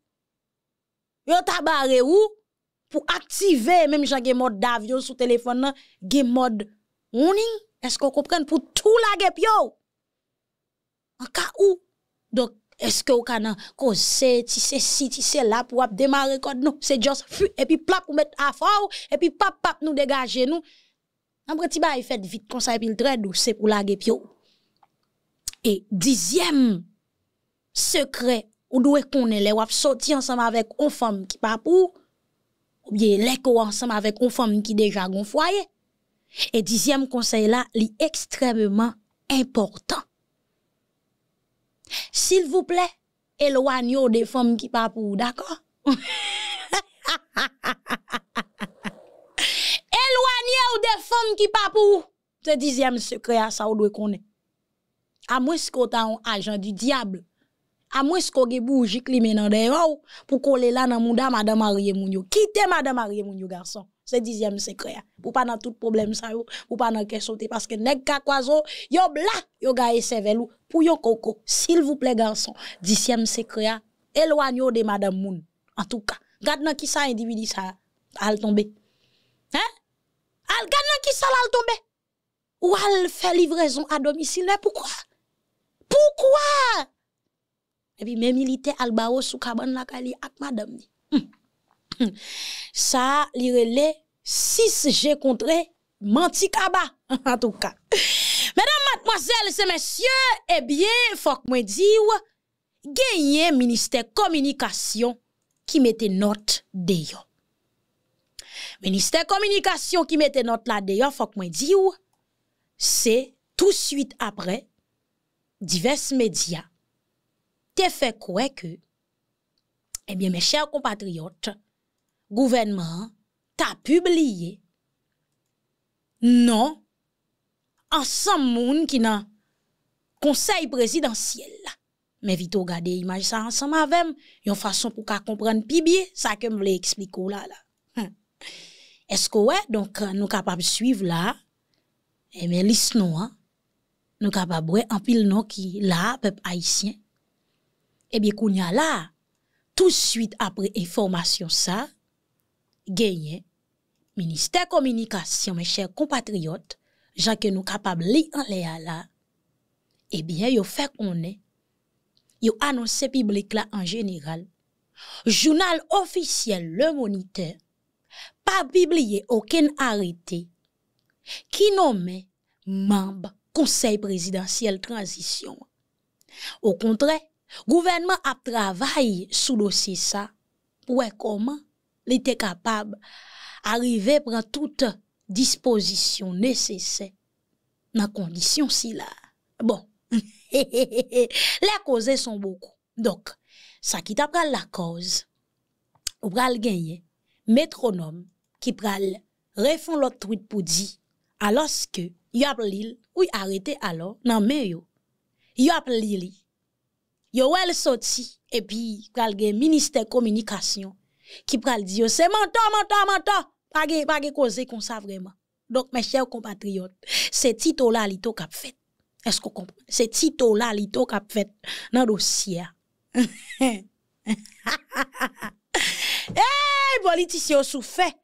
yon tabare ou, pour activer, même j'en gen mode d'avion sous téléphone, nan, gen mode warning. Est-ce qu'on comprend pour tout la gepio? En cas où, donc, est-ce que vous avez causé, si c'est si, si c'est là, pour démarrer code nous, c'est juste, et puis plap pour mettre à fort, et puis pap pap nous dégager nous. Un petit bail fait vite comme ça et puis le trait douce c'est pour la guépio. Et dixième secret ou doit connaître les ou sorti ensemble avec une femme qui pas pour ou bien les qu'on ensemble avec une femme qui déjà gon foyer. Et dixième conseil là, il est extrêmement important. S'il vous plaît, éloignez des femmes qui pas pour, d'accord? Éloigner ou des femmes qui pas pour. C'est dixième secret à ça ou doit connaître. À moins qu'on t'a un agent du diable. À moins qu'on ait bougie qui met dans dehors pour coller là dans mon dame madame Marie Mounio. Quittez madame Marie Mounio garçon. C'est dixième secret. Pour pas dans tout problème ça ou pour pas dans question parce que nèg ka kwazo yo bla yo gaye cerveau pour yo coco. S'il vous plaît garçon, dixième secret éloigner de madame moun. En tout cas, garde nan qui ça individu ça al tomber. Hein? Al gagne qui ça l'a tombé ou al fait livraison à domicile pourquoi pourquoi et puis même militaire al bao sous cabane la kali ak madame ni hmm. hmm. Ça li relé six G contré menti kaba en tout cas mesdames mademoiselles et messieurs eh bien faut que moi dire gagné ministère communication qui mettait note d'ailleurs. Ministère communication qui mettait notre là d'ailleurs, faut que moi dise ou, c'est tout de suite après, divers médias, te fait quoi que, eh bien mes chers compatriotes, gouvernement t'a publié, non, ensemble moun qui nan conseil présidentiel là. Mais vite regarder image ça ensemble avec, yon façon pour qu'à comprendre pi bien, ça que m'vle explique ou là là. Est-ce que ouais donc nous capables suivre là et mais liste nous hein nous capables ouais en pile non qui là peuple haïtien et bien qu'on y a là tout de suite après information ça gagné ministère communication, mes chers compatriotes, gens que nous capables li en l'air là, eh bien yo fait qu'on est, yo annoncé public là en général, journal officiel Le Moniteur, pas publié aucun arrêté qui nommait membre Conseil présidentiel transition. Au contraire, gouvernement a travaillé sous dossier ça pour comment il était capable d'arriver à prendre toutes dispositions nécessaires dans conditions si là. Bon, les causes sont beaucoup. Donc, ça qui t'a pris la cause, ou pral gagner métronome qui pral refont l'autre tweet pour dire alors que y a l'île ou arrêté alors non mais yo y a l'île yo elle sorti et puis pral gen ministère communication qui pral dire c'est menton menton menton pas gen pas gen causer comme ça vraiment. Donc mes chers compatriotes, c'est tito là lito cap fait. Est-ce qu'on comprend? C'est tito là lito cap fait dans dossier. Hey, politicien sou fait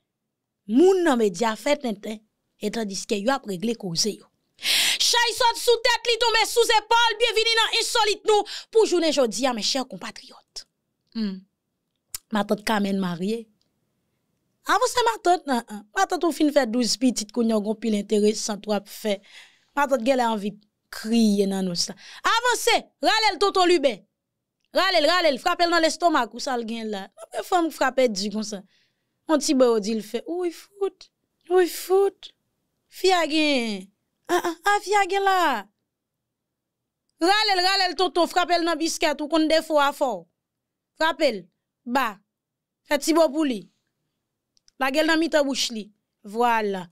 moun nan média fait n'était et tandis que yo a réglé cause yo. Chay saute sous tête li tombe sous épaule, bienvenue dans insolite nous pour journée jodi à mes chers compatriotes. Hmm. Ma tante Kamen mariée. Avant ça ma tante nan, ma tante ou fin fait douze petites kounyon gon pile intéressant toi fait. Ma tante gèl envie crier nan nous ça. Avancez, ralèl tonton Lubé. Ralèl, ralèl, frappel dans l'estomac ou ça le gen là. Ma femme frappé du comme ça. Mon petit boy dit le fait, oui foot. Oui foot. Fiagin, ah ah, ah fiagin là. Ralel, ralel, tonton, frappel nan biscuit ou kon defo a fort. Frappel, ba, fait ti bo pou li. La gel nan mitan bouche li. Voilà.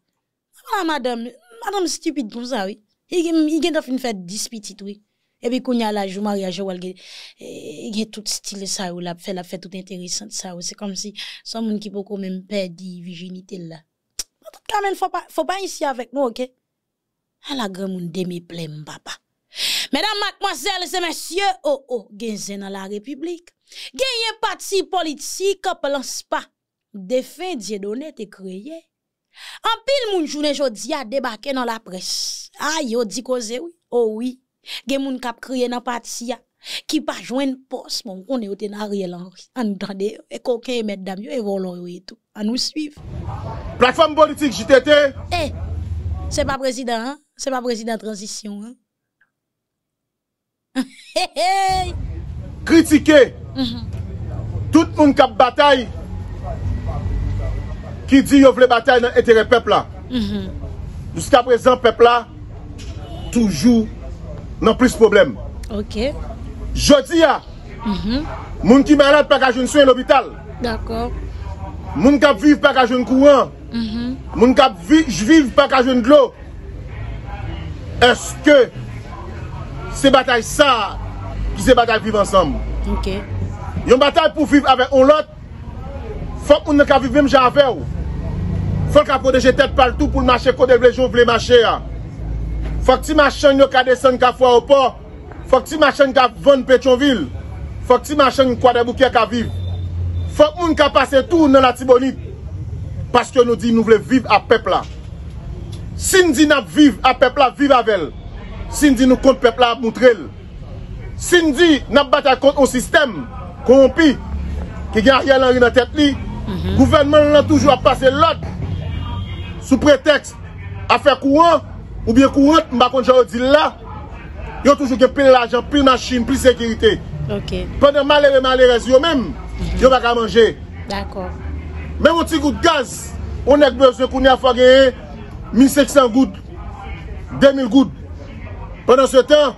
Ah madame, madame stupide comme ça, oui. Il gen da fin fait dix petites, oui. Et puis kounya la jou mariage ou al gen, gen tout style ça ou la fait la fait tout intéressante ça ou. C'est comme si son moun ki pou quand même perdi virginité là. Kamel, faut pas, faut pas ici avec nous, ok? À la grande monde de mes plèmes, papa. Mesdames, mademoiselles et messieurs, oh, oh, genzen dans la République. Genyen parti politique, plans pas. Défin Dieudonné te créé. En pile, moun journée jodi a débarqué dans la presse. Ah, yo di cause oui. Oh oui. Gen moun kap créé dans parti a. Qui pas joindre poste, mon on est au Ariel Henry. Entendez, et coquet, mesdames, et volons et tout. À nous suivre. Plateforme politique J T T. Eh, c'est pas président, hein? C'est pas président transition, hein? Critiquer mm-hmm. tout le monde qui a bataille, qui dit qu'il veut bataille dans l'intérêt peuple là. Mm-hmm. Jusqu'à présent, peuple là, toujours, n'a plus de problème. Ok. Jodi a, moun qui malade pas qu'à jouer à l'hôpital. D'accord. Moun k'ap vivre pas qu'à jouer courant. Moun k'ap vivre pas qu'à jouer de l'eau. Est-ce que ces batailles ça qui se bataille vivre ensemble? Ok. Yon bataille pour vivre avec un lot, faut qu'on ne k'ap vivre même j'avais ou. Faut qu'on protéger tête partout pour le marché côté les gens veulent marcher. Faut que ti machin yo ka descendre ka fois au port. Faut que ti machin ka vendre Pétionville. Faut que ti machin kwa de bouquet ka vivre. Faut que moun ka passe tout dans la Tibonite. Parce que nous dit nous voulons vivre à peuple là. Si nous dit nous vivre à peuple là, vivre avec elle. Si nous dit nous contre peuple là, montrer. Si nous dit nous battre contre un système corrompu qui gagne Ariel Henry dans tête li, mm-hmm. gouvernement là toujours à passer l'autre sous prétexte à faire courant ou bien courant, m'pa konn jodi là. Ils ont toujours plus l'argent, plus machine, plus sécurité. Okay. Pendant malheureux, malheureux, eux même, ils n'ont pas à manger. D'accord. Même un petit coup de gaz, on a besoin qu'on ait à faire mille cinq cents gouttes, deux mille gouttes. Pendant ce temps,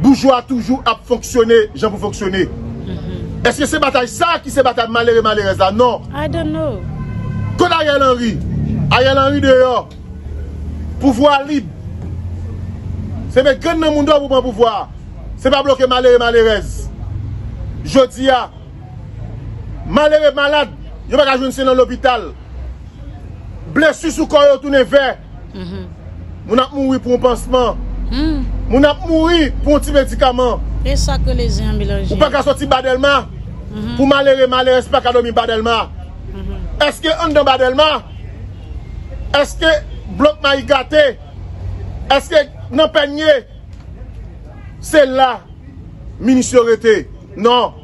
bourgeois toujours à fonctionner, gens pour fonctionner. Mm-hmm. Est-ce que c'est bataille ça qui c'est bataille malheureux, malheureux là? Non. I don't know. Quand Ariel Henry, Ariel Henry dehors, pouvoir libre. C'est mes grands dans le monde pour pouvoir. C'est pas bloquer malheureux malheureux. Je dis à malheureux malade, il n'y a pas qu'à jouer dans l'hôpital. Blessure sous corps, tourne vers. On a mouru pour un pansement. On a mouru pour un petit médicament. Et ça que les gens mélangent. On ne peut pas sortir Badelma. Pour malheureux malheureux, pas qu'à dormir Badelma. Est-ce que on demande Badelma? Est-ce que bloc Maïgaté? Est-ce que non Peigné? C'est là ministérité. Non.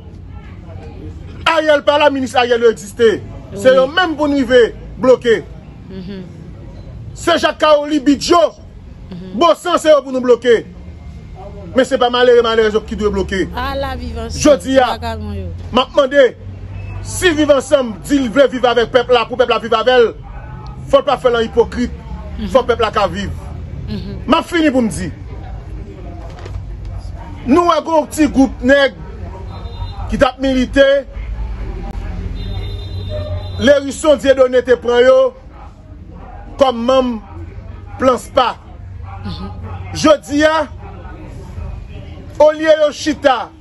Ariel par la ministre Ariel existait. Oui. C'est le même pour niveau bloqué. Mm-hmm. C'est Jacques Kaoli Bidjo. Mm-hmm. Bon sens c'est pour nous bloquer. Mais ce n'est pas malheureux malheureux qui doit bloquer. Ah la vivre ensemble. Je dis à m'a demandé si vivre ensemble, s'il veut vivre avec le peuple là, pour le peuple là vivre avec elle, il ne faut pas faire un hypocrite. Il faut que le peuple là vive. M'a fini pour me dire. Nous avons un petit groupe nègre qui t'a milité. Les ruissons dié donné te prend yo comme même plan spa. Je dis à au lieu de chita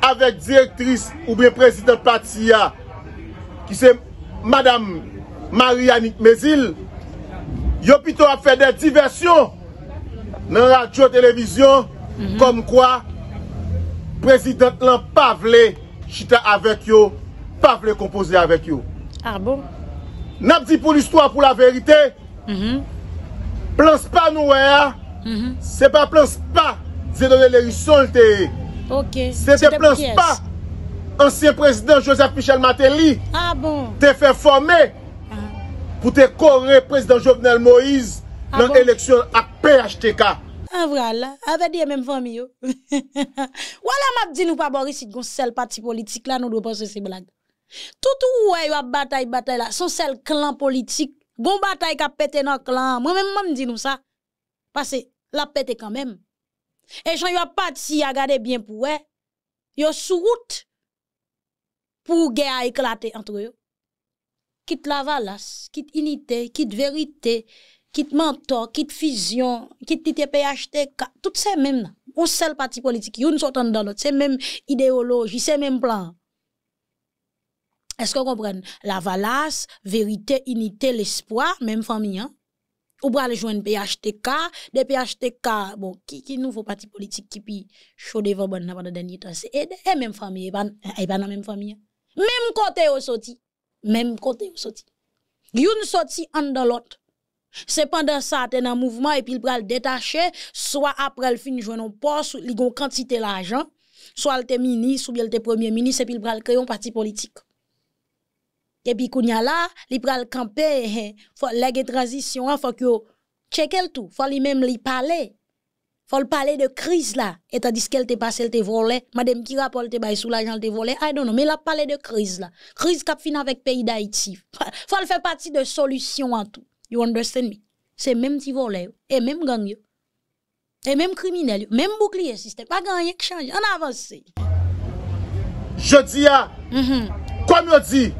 avec directrice ou bien président Patia qui c'est madame Yannick Mézil, yo plutôt a fait des diversions dans la radio télévision. Mm-hmm. Comme quoi, président Lan Pavle chita avec yo, Pavle composé avec yo. Ah bon? N'a dit pour l'histoire, pour la vérité, mm-hmm. Plan spa nous, mm-hmm. C'est pas plan spa, c'est donné les résultats. Ok. C'était plan spa, ancien président Joseph Michel Matéli. Ah bon? T'es fait former ah. Pour te correr président Jovenel Moïse ah dans bon? L'élection à P H T K. Ah voilà, avec des mêmes familles. Voilà, m'a dit nous pas bon ici gon seul parti politique là nous doit penser c'est blague. Tout ouais y bataille bataille là, son seul clan politique, gon bataille qui a pété dans clan. Moi même m'a dit nous ça. Parce que la pété quand même. Et j'en y a parti à garder bien pour ouais. Yo sous route pour guerre éclater entre eux. Quitte la valasse, quitte unité, quitte vérité. Quitte mentor, quitte fusion, quitte T P H T K, toutes ces mêmes. On seul parti politique, une sorte dans l'autre, c'est même idéologie, c'est même plan. Est-ce qu'on comprend? La valace, vérité, unité, l'espoir, même famille. Hein? Ou bien aller joindre P H T K, des P H T K, bon, qui, qui nouveau parti politique qui puis chaud devant bon pendant le dernier temps, c'est et même famille, et pas dans même famille. Même côté au sorti, même côté au sorti. Une sorti en dans l'autre. C'est pendant ça, t'es dans le mouvement et puis il prend le détaché, soit après le fin, il joue un poste, il y a une quantité d'argent, soit il est ministre, ou bien il est premier ministre, et puis il prend le crayon parti politique. Et puis, il y a là, il prend le campé, il faut la transition, il faut que checker le tout, il faut lui-même lui parler, il faut le parler de crise là, et tandis qu'elle te passe, elle te volé, madame qui rapporte, elle te sous l'argent, elle te volé, I don't know, mais il a parlé de crise là, crise qui a fini avec le pays d'Haïti, il faut le faire partie de solution en tout. You understand me? C'est même petit volet, et même gang, et même criminel, même bouclier, si c'était pas gagné qui change, on avance. Je dis à, mm-hmm. Comme je dis,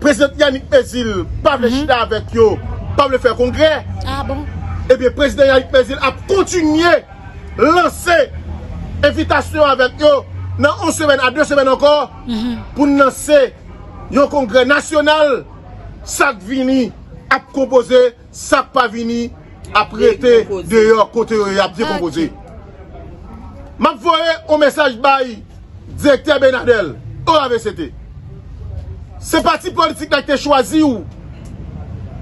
président Yannick Mézil, pas de chita avec yo, pas de faire congrès. Ah bon? Eh bien, président Yannick Mézil a continué lancer invitation avec yo, dans une semaine à deux semaines encore, mm-hmm. Pour lancer un congrès national, ça devient. A composé, ça pas vini, a prêté dehors, côté, a bien composé. M'a envoyé un message par directeur Benadel, au A V C T. C'est parti politique qui a choisi ou,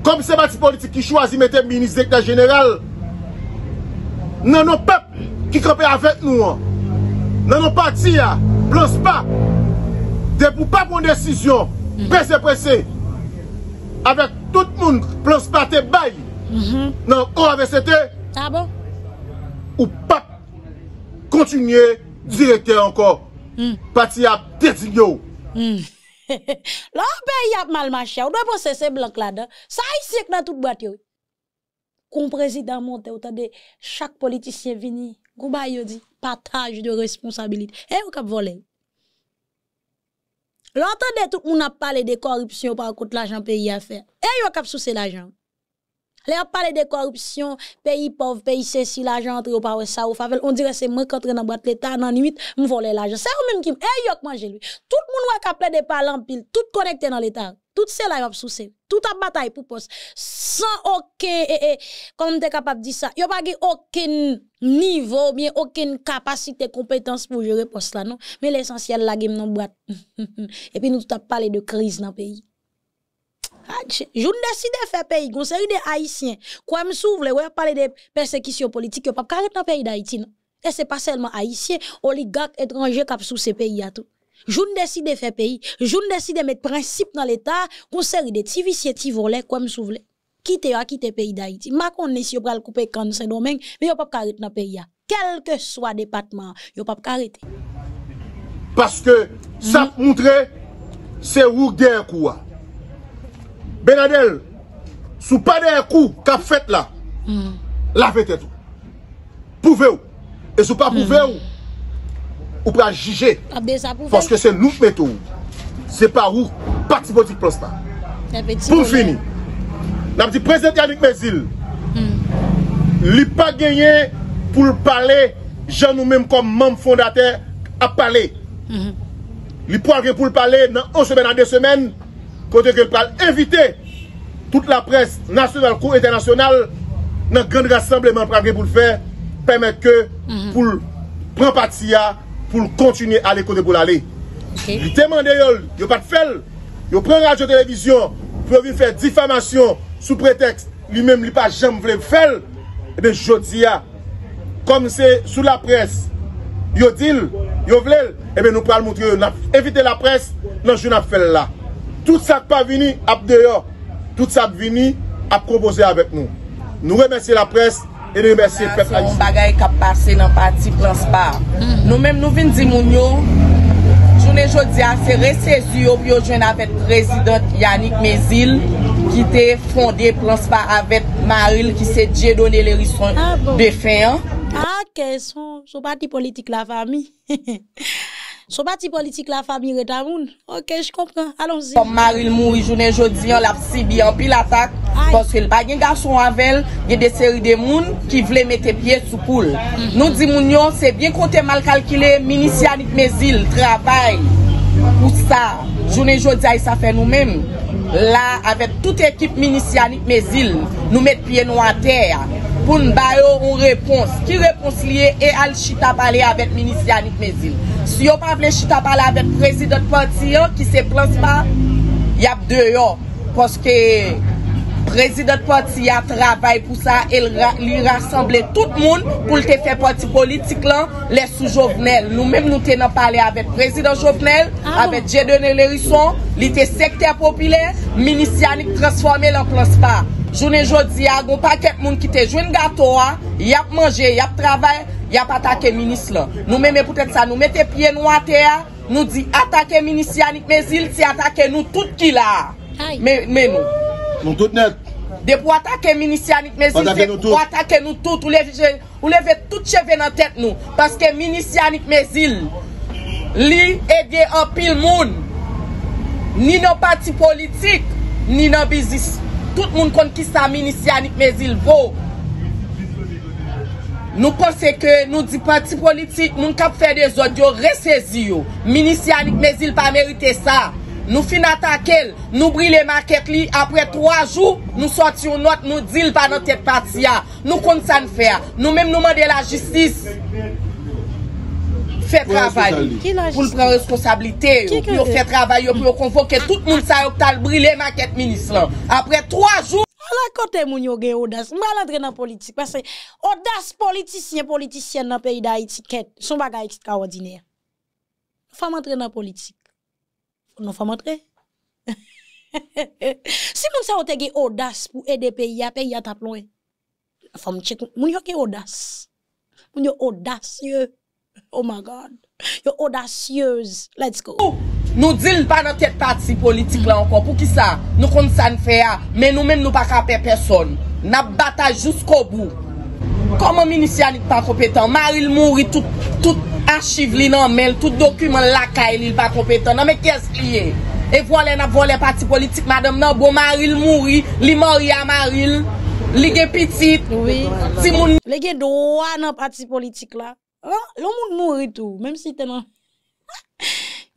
comme c'est parti politique qui choisit, mettez ministre directeur général, non, non, peuple qui campe avec nous, non, non, parti, blanche pas, de pour pas prendre décision, pressé, pressé, avec tout le monde, plan pas te bail. Non, on avait c'était. Ah bon? Ou pas continuer directeur encore. Parti à Tétigno. L'on pays a mal marché. On doit penser c'est blanc là-dedans. Ça ici que dans toute boîte. Qu'on président monte, autant de chaque politicien vini. Gouba yo dit partage de responsabilité. Et ou cap voler. L'entendez tout le monde a parlé de corruption par contre l'argent pays a fait. Et yon kap sous l'argent. Les a parlé de corruption, pays pauvre, pays ceci, l'argent entre par ça ou favel. On dirait c'est moi qui entre dans boîte l'état dans limite, me voler l'argent. C'est eux même qui et yon manger lui. Tout le monde a parlé de parler en pile, tout connecté dans l'état. Tout c'est là yon sous c'est. Tout a bataille pour poste sans aucun comme t'es capable de dire ça. Yon pas aucun niveau, bien aucune capacité, compétence pour gérer poste là non. Mais l'essentiel la game dans boîte. Et puis nous tout a parlé de crise dans le pays. Joun décide de faire pays, une série de Haïtiens. Quoi me souvle, ouais parler de persécution politique, pas carré dans pays d'Haïti. Et c'est pas seulement Haïtiens, oligarques étrangers qui sous ces pays à tout. Joun décide de faire pays, joun décide de mettre principe dans l'état, une série de petits vicieux, petits volets, quoi me souvle. Quitte à quitter pays d'Haïti. Ma connaissance yo pral couper quand c'est domaine, mais yo pas carré dans pays. Quel que soit département, yo pas carré. Parce que ça montrait c'est où guerre quoi. Benadel, sous pas d'un coup qu'a fait là, mm. la fête tout. Pouvez-vous. Et sous pas pouvez-vous, ou pas juger. Parce que c'est nous qui mettons. C'est pas où parti politique place pas. Pour finir, la petite président Yannick Mézil, il n'a pas gagné pour parler, gens nous-mêmes comme membre fondateur à parler. Il n'a pas gagné pour parler dans une semaine à deux semaines. Côté que parle inviter toute la presse nationale ou internationale dans grand rassemblement pour le faire permettre que mm-hmm. pour prendre parti pour continuer à aller côté pour aller. Okay. Il demande yo, yo pas de faire, yo prend radio télévision pour venir faire diffamation sous prétexte lui-même lui pas jamais voulu faire et bien jodi a comme c'est sous la presse yo dit yo veulent et bien nous pour montrer inviter la presse dans journal faire là. Tout ça qui n'est pas venu à dehors, tout ça qui est venu à proposer avec nous. Nous remercions la presse et nous remercions le peuple haïtien. C'est un bagage qui a passé dans le parti plan S P A R. Nous-mêmes, nous venons de dire que c'est ressaisi au bio avec le président Yannick Mézil qui a fondé plan S P A R avec Maril qui s'est donné les risons de fin. Ah, quels sont les partis politiques, la famille? Son parti politique, la famille Retamoun. Ok, je comprends. Allons-y. Comme Maril Mouri, journée aujourd'hui, on l'a subi en pile attaque. Parce que le bagage de garçon avec elle, il y a des séries de monde qui voulaient mettre pied sous poule. Mm-hmm. Nous disons, c'est bien côté mal calculé, ministre Yannick Mézil, travail. Pour ça, journée aujourd'hui, ça fait nous-mêmes. Là, avec toute équipe ministre Yannick Mézil, nous mettons pied nous à terre. Pour nous avoir une réponse. Qui réponse liée et à Chita parler avec le ministre Yannick Mézil. Si vous ne parlez pas de Chita parler avec le président de parti qui se place pas, il y a deux ans. Parce que le président de parti travaille pour ça et il rassemble tout le monde pour faire partie politique là, les sous-Jovenel. Nous-mêmes, nous tenons parlé avec le président Jovenel, avec Dieudonné Lérisson, il était secteur populaire, le ministre Yannick transformé en place pas. Journée aujourd'hui, il y a un paquet de monde qui te joue un gâteau, il y a mangé, il y a travail, il y a pas attaqué le ministre. Nous-mêmes, peut-être ça, nous mettons pieds nous à terre, nous disons attaquer le ministre Yannick Mézil, c'est attaquer nous tout qui là. Mais nous. Nous tout net. De pour attaquer le ministre Yannick Mézil, c'est pour attaquer nous tout, ou lever tout cheveux dans la tête nous. Parce que le ministre Yannick Mézil, lui aide en pile monde, ni dans le parti politique, ni dans le business. Tout le monde compte qui ça ministre Yannick Mézil vaut. Nous pensons que nous disons parti politique, nous avons fait des audios ressaisi. Ministre Yannick Mézil pas mérité ça. Nous finissons attaquer, nous brûlons les maquettes. Après trois jours, nous sortions notre, nous disons pas notre tête partie. Nous comptons ça nous faire. Nous même nous demandons la justice. Fait travail. Pour prendre responsabilité. Pour faire travail, pour convoquer tout le monde qui a brûlé ma quête ministre. Après trois jours. À la côté, mon yo gen audace. Mal entrer dans la politique. Parce que audace politicien, politicienne dans le pays d'Haïti, son bagage extraordinaire. Nous femmes entrer dans la politique. Nous femmes entrer. Si moun sa ou te gen audace pour aider pays, pays à tap loin. Femme check. Moun yo gen audace. Moun yo audacieux. Oh my God, yo audacieuse, let's go. Nous disons pas dans tête parti politique là encore. Pour qui ça? Nous comptons ça nous faire, mais nous-mêmes nous pas capable personne. N'a bataille jusqu'au bout. Comment ministre Yannick pas compétent? Maril Mouri tout tout archive li nan mail, tout document la caille il pas compétent. Non mais qu'est-ce qui est? Et voilà n'a volé parti politique madame nan bon Maril Mouri, li mari à Maril, li gen petite. Oui. Si moun li gen droit dans parti politique là. Le monde mourit tout, même si t'es dans,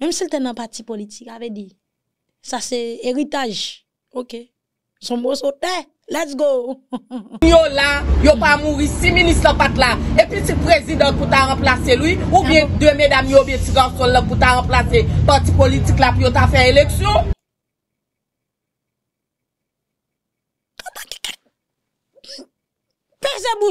même si t'es dans parti politique, avait dit, ça c'est héritage, ok, son beau sauté, let's go. Yo là, yo pas mourir, si ministre pas là, et puis si président pour t'a remplacer lui, ou bien deux mesdames yo bien si garçon là pour t'a remplacer parti politique là pour t'a fait élection.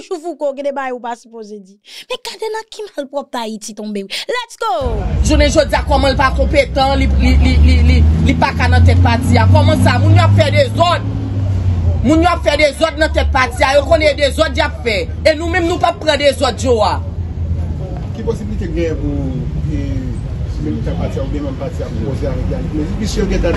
toujours Foucault qui débat ou pas supposé dire. Mais cadena qui mal propre Haïti tomber. Let's go. Je ne jodi a comment il pas compétent, li li li li pas ka nan tête parti. Comment ça moun a fait des ordres? Moun a fait des ordres dans tête parti, yo connaît des ordres a fait. Et nous même nous pas prendre des ordres joa. Qui possibilité gagne pour militaire parti ou même parti à proposer avec Yannick Mézil puisque il a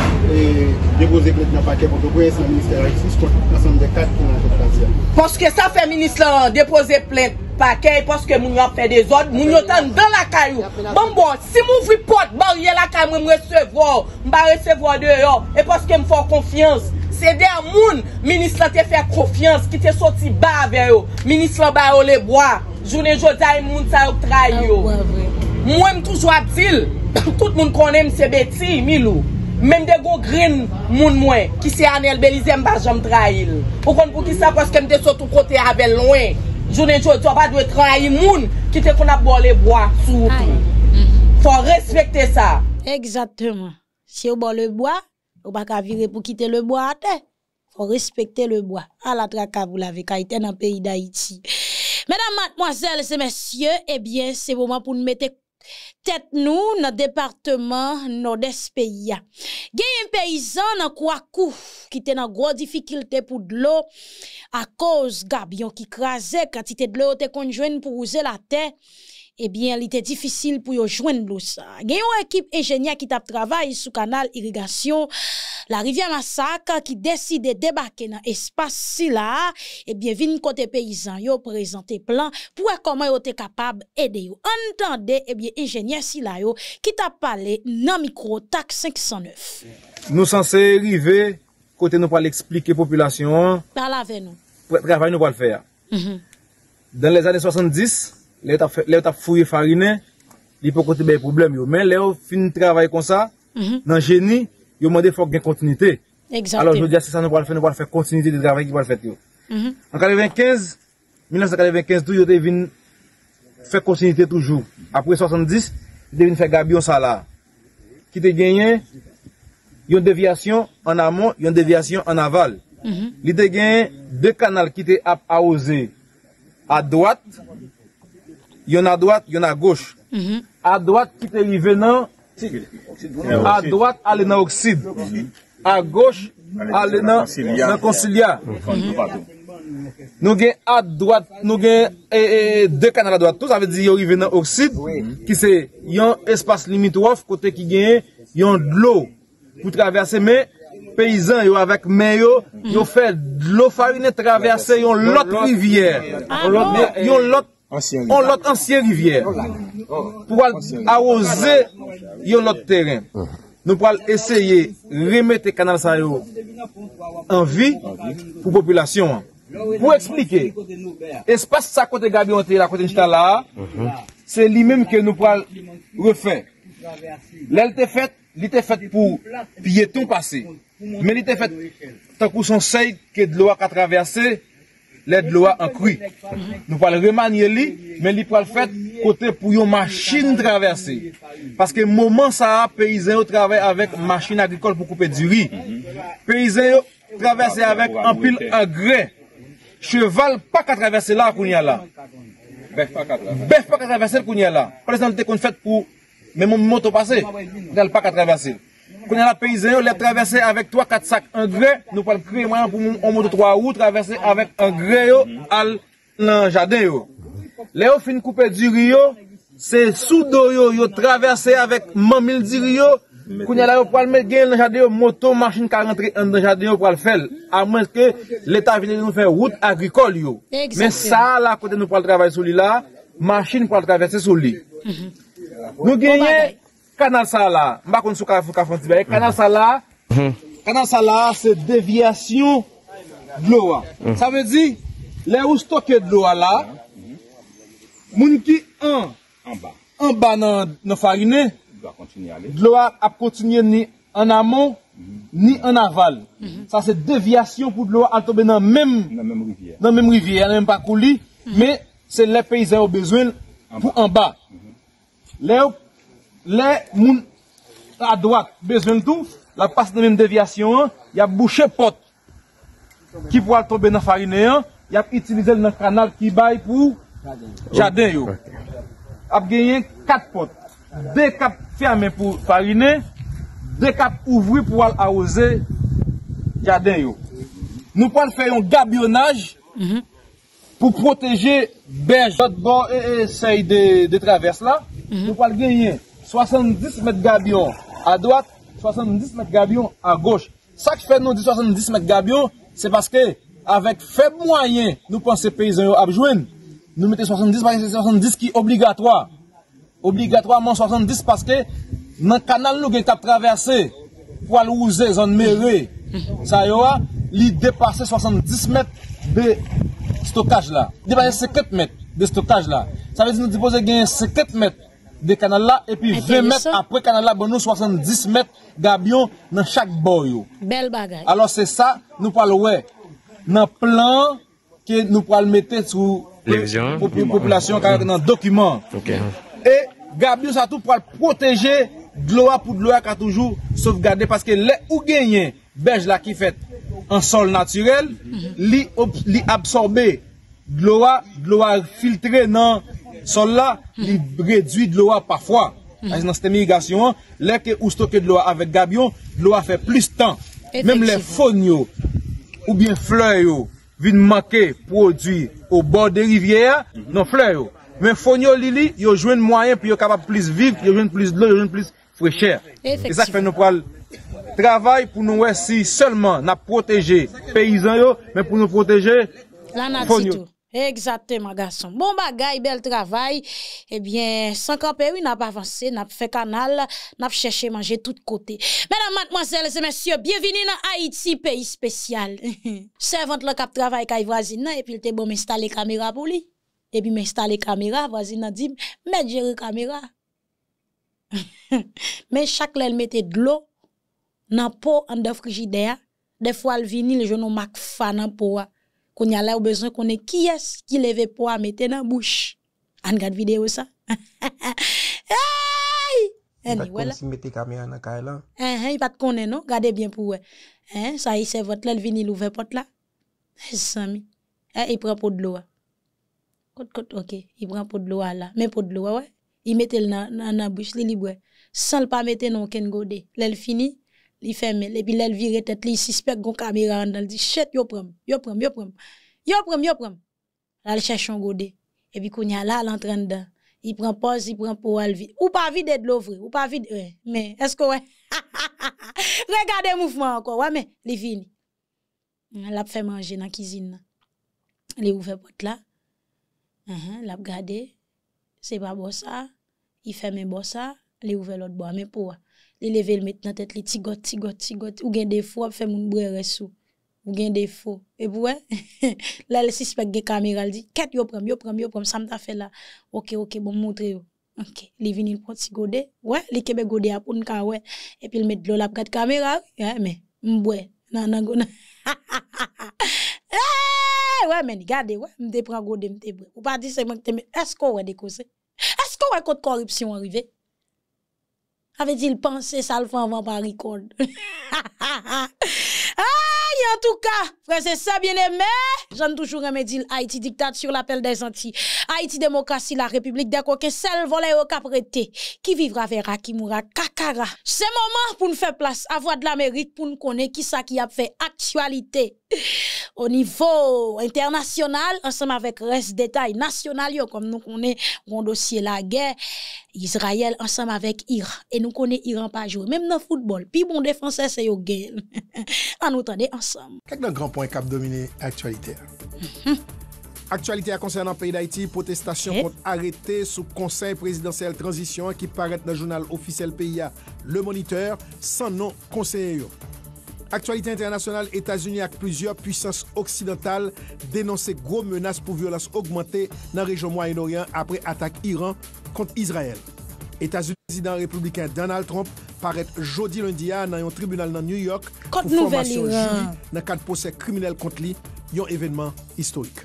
déposé maintenant paquet pour Port-au-Prince dans le ministère de la Justice contre l'ensemble des quatre pour notre parti parce que ça fait ministre déposer plainte paquet parce que moun a fait des ordres moun yo dans la caillou bon bon si moun ouvri porte barrière la caillou me recevoir me pas recevoir dehors et parce que me font confiance c'est des moun ministre te fait confiance qui te sorti bas avec eux ministre ba les bois journée jotaille moun ça yo trahi yo. Moi, je toujours dit, tout le monde connaît ces bêtises, Milou. Même des gros green, moun moins, qui c'est Anel Belize, je ne vais pas trahir. Pourquoi pour qui ça? Parce que je suis sur tout côté avec loin. Je ne dois pas trahir les gens qui te connaissent pour les bois, surtout. Il faut respecter ça. Exactement. Si vous avez le bois, vous ne pouvez pas virer pour quitter le bois à terre. Il faut respecter le bois. À la traque, vous l'avez quitté dans le pays d'Haïti. Mesdames, mademoiselles et messieurs, eh bien, c'est le moment pour nous mettre tête nous dans le département nord-est pays. Il y a un paysan dans Kouakou qui était dans grosse difficulté pour de l'eau à cause gabion qui crasait quantité de l'eau était conjointe pour user la terre. Eh bien, il était difficile pour joindre l'eau ça. Il y a une équipe ingénieur qui tape travail sous canal irrigation la rivière Massacre qui décide de débarquer dans espace si là et bien vinn côté paysan yo présenter plan pour comment yo était capable aider yo. Entendez et bien ingénieur si là yo qui t'a parlé dans micro T A K cinq cent neuf. Nous censé arriver côté nous pour l'expliquer population. Parle avec nous. Travail nous pour le faire. Mm-hmm. Dans les années soixante-dix, l'état l'état fouillé farine, il peut côté des problèmes yo mais là fin travail comme ça mm-hmm. Dans génie yo demandé faut gain continuité. Exactement. Alors je dis c'est ça nous va faire nous va faire continuité de travail qui va faire yo. Mm-hmm. En mille neuf cent quatre-vingt-quinze tout yo devine faire continuité toujours. Après soixante-dix, ils devine faire gabion ça là. Qui te gagné une déviation en amont, une déviation en aval. Mm-hmm. Il te gagné deux canaux qui te arrosé à droite, yon à droite, yon à gauche. Mm-hmm. À droite qui te rivé non à droite, aller dans l'oxyde. À gauche, aller dans le concilia. Nous avons à droite, nous avons deux canaux à droite. Tout ça veut dire qu'ils arrivent dans l'oxyde, qui c'est un espace limitrophe, côté qui gagne, ils ont de l'eau pour traverser, mais paysans, ils avec mayo, ils fait de l'eau farine traverser, ils ont l'autre rivière. Ils ont l'autre. On l'autre ancienne rivière pour arroser l'autre terrain. Nous allons essayer de remettre le canal en vie pour la population. Pour expliquer, l'espace à côté de Gabion, à côté de là, c'est lui-même que nous allons refaire. L'elle était faite, elle était faite pour piéton passer. Mais elle était faite tant qu'on son seuil que de l'eau à traverser. L'aide de l'eau en cru. Nous allons remanier lui, mais il va le faire côté pour une machine traversée. Parce que moment ça, paysan travaille avec machine agricole pour couper du riz. Paysan traverse avec un pile engrais. Cheval pas qu'à traverser là qu'on y a là. Bœuf pas qu'à traverser qu'on y a là. Par exemple, qu'on fait pour même mon moto passé, elle pas qu'à traverser. Quand on a paysan, les traverser avec trois quatre sacs engrais, nous pouvons créer moyen pour un mot de trois roues, traverser avec engrais dans le jardin. Les gens finissent couper du rio, c'est sous d'eau, ils traverser avec mille du rio. Quand on a pour mettre dans le jardin, moto, machine qui rentre dans le jardin pour le faire, à moins que l'État vienne nous faire route agricole. Mais ça, là, côté nous pouvons travailler sur lui là, machine pour traverser sur lui. Nous gagnons. Canal Sala, canal Sala, canal Sala, c'est déviation de l'eau. Ça veut dire, les où stocker de l'eau là, moun qui en bas, en bas dans la farine, de l'eau a continué ni en amont, ni en aval. Ça c'est déviation pour de l'eau à tomber dans la même rivière, dans même pas coulis, mais c'est les paysans ont besoin pour en bas. Les moun à droite besoin de tout, la passe de même déviation, il y a bouché porte qui pourra tomber dans la farine il a utilisé le canal qui baille pour jardin. Il a gagné quatre portes. Deux capes fermées pour fariner, deux capes ouvrées pour arroser le jardin. Nous pouvons faire un gabillonnage mm-hmm. pour protéger berge bord et essai de, de traverse là. Mm-hmm. Nous pouvons gagner soixante-dix mètres de gabillon à droite, soixante-dix mètres de gabillon à gauche. Ça qui fait nous dit soixante-dix mètres de gabillon, c'est parce que avec faible moyen, nous pensons que les paysans ont joué. Nous mettons soixante-dix, soixante-dix qui est obligatoire. Obligatoirement soixante-dix parce que dans le canal nous avons traversé pour aller user la zone mérée, ça y a, il dépasse soixante-dix mètres de stockage là. Il dépasse cinquante mètres de stockage là. Ça veut dire que nous disposons de cinquante mètres de canal là et puis vingt mètres après le canal là, nous avons soixante-dix mètres gabion dans chaque bord. Belle bagaille. Alors c'est ça, nous parlons dans le plan que nous pouvons mettre sur la population dans le document. Okay. Et Gabion ça tout pour protéger de l'eau pour de l'eau qui a toujours sauvegardé parce que les ou gagnent berge là qui fait en sol naturel, li absorber de l'eau, de l'eau filtrée dans sol là, li réduit de l'eau parfois. Dans cette irrigation, les que ou stocker de l'eau avec Gabion, de l'eau fait plus de temps. Même les faunes ou bien fleurs viennent manquer produits au bord des rivières, non fleurs. Mais Fonio Lili, il y a joué un moyen pour capable plus vivre, il y a plus de l'eau, il y a plus de fraîcheur. Et ça fait nous travail pour nous si seulement nous protéger les paysans, mais pour nous protéger la nature. Exactement, garçon. Bon bagay, bel travail. Eh bien, sans camper, oui, n'a pas avancé, n'a pas fait canal, n'a pas cherché manger tout côté. Mesdames, mademoiselles et messieurs, bienvenue dans Haïti, pays spécial. Servante le cap travail kay voisine, et puis il te bon m'installer caméra pour lui. Et puis m'installer caméra, voisine a dit, mais gérer caméra. Mais chaque lèl mettait de l'eau dans pot en de frigidaire. Des fois le vinyle je nous marque fan en pot. Qu'on y a là besoin qu'on ait qui est qui levait pour mettre dans bouche. On regarde vidéo ça. Hey! Voilà. Si mettez caméra dans caille là. Hein, il pas te connaît non, regardez bien pour hein, ça y c'est votre lèl vinyle ouvert porte là. Sami. Eh, il prend pour de l'eau. Ok, il prend pour de l'eau là, mais pour de l'eau, ouais. Il met le dans la bouche, il boit. Sans le pas mettre dans aucun godé. L'elle fini, il ferme, et puis l'elle vire tête, il suspecte qu'on caméra en dedans, il dit, chet, yo prend, yo prend, yo prend, yo prend, yo prend. Là, il cherche un godé. Et puis, qu'on y a là, l'entrain dedans. Il prend pause, il prend pour elle vide. Ou pas vide de l'eau, ou pas vide, ouais. Mais, est-ce que, ouais? Regardez le mouvement encore, ouais, mais, il fini. Elle a fait manger dans la cuisine. Elle ouvre la porte là. Uh-huh, l'a gardé, c'est pas bon ça, il fait mes bon ça, il ouvre l'autre bois, mais pour il lever le mettre dans tête, il tigote, tigote, tigote, ou gain défaut, il fait mon brère sous, ou gain défaut. Et pour là, le suspect de caméra, il dit, qu'est-ce que prend, yo prend, yo prend, ça me t'a fait là, ok, ok, bon, montre yo. Ok, il vient, il prend si godé, ouais, il kebe godé à pour une car, ouais, et puis il met de l'eau la prête caméra, ouais, mais, m'boué, nan, nan, nan, ouais, mais regardez, ouais, me te prends godé, me te brûle. Ou pas dire c'est moi qui te mets. Est-ce qu'on est décausé? Est-ce qu'on est contre corruption arrivé? Avait-il pensé ça le fait avant par ricode? En tout cas, frère, c'est ça bien aimé. J'en toujours aimé dire Haïti dictature, l'appel des Antilles. Haïti démocratie, la République des coquins, celle volée au caprété. Qui vivra verra, qui mourra, kakara. C'est moment pour nous faire place à voix de l'Amérique, pour nous connaître qui ça qui a fait actualité. Au niveau international, ensemble avec reste détail national, comme nous connaissons, on dossier la guerre, Israël, ensemble avec Iran. Et nous connaissons Iran pas jouer. Même dans le football, puis bon défenseur, c'est au guerre. En nous tendez ensemble. Quelques grands points qui ont dominé l'actualité. Mm-hmm. Actualité concernant le pays d'Haïti, protestation eh? contre arrêté sous Conseil présidentiel transition qui paraît dans le journal officiel pays Le Moniteur, sans nom conseiller. Actualité internationale, États-Unis avec plusieurs puissances occidentales dénoncent gros menaces pour violence augmentée dans la région Moyen-Orient après attaque Iran contre Israël. États-Unis, président républicain Donald Trump paraît jeudi lundi dans un tribunal dans New York contre pour formation jury dans le cadre de procès criminel contre lui, un événement historique.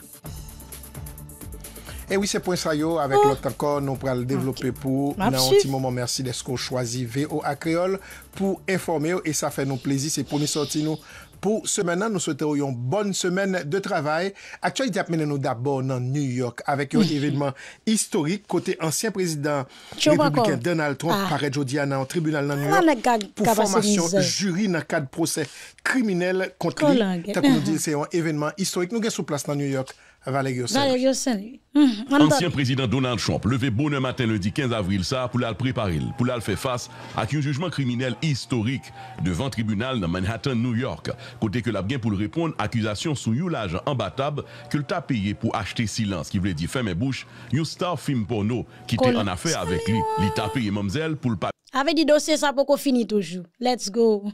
Et oui, c'est pour ça, yo, avec oh. l'autre encore, nous pourrons le développer okay. pour un petit moment. Merci d'être choisi V O A Creole pour informer et ça fait nous plaisir. C'est pour nous sortir nous. Pour ce maintenant, nous souhaitons une bonne semaine de travail. Actualité amène nous d'abord dans New York avec un événement historique côté ancien président républicain Donald Trump ah. paraît aujourd'hui dans un tribunal dans New York ah, pour formation jury dans le cadre de procès criminel contre lui. Tant que nous disons, c'est un événement historique. Nous sommes sur place dans New York. Ancien président Donald Trump levé bon le matin lundi quinze avril ça pour la préparer, pour la faire face à un jugement criminel historique devant tribunal dans Manhattan, New York. Côté que l'a bien pour répondre accusation sous you l'argent imbattable que t'a payé pour acheter silence, qui veut dire ferme bouche, you star film porno qui était en affaire avec lui, il t'a payé mamselle pour le avec des dossiers, ça peut qu'on finit toujours. Let's go.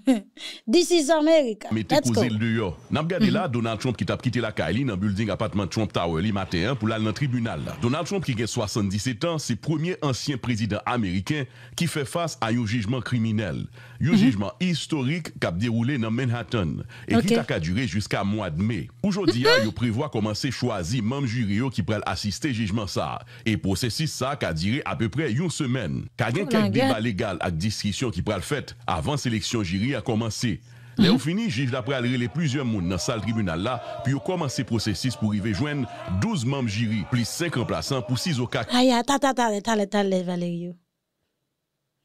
This is America. Mais t'es causé le dehors. N'a regardé là, Donald Trump qui t'a quitté la Kaili dans le building appartement Trump Tower le matin pour aller dans le tribunal. Donald Trump qui a soixante-dix-sept ans, c'est le premier ancien président américain qui fait face à un jugement criminel. Un mm-hmm. jugement historique qui a déroulé dans Manhattan et okay. qui a duré jusqu'à mois de mai. Aujourd'hui, il prévoit commencer à choisir même jury qui pourrait assister au jugement ça. Et processus ça qui a duré à peu près une semaine. Car il y a quelques débats légaux avec discussion qui pourra le fait avant sélection jury a commencé. Mm-hmm. Là, au fini, juge d'après aller plusieurs monde dans salle tribunal là, puis commencer processus pour arriver joindre douze membres jury, plus cinq remplaçants pour six au quatre. Aïe, ta ta ta ta ta Valérie.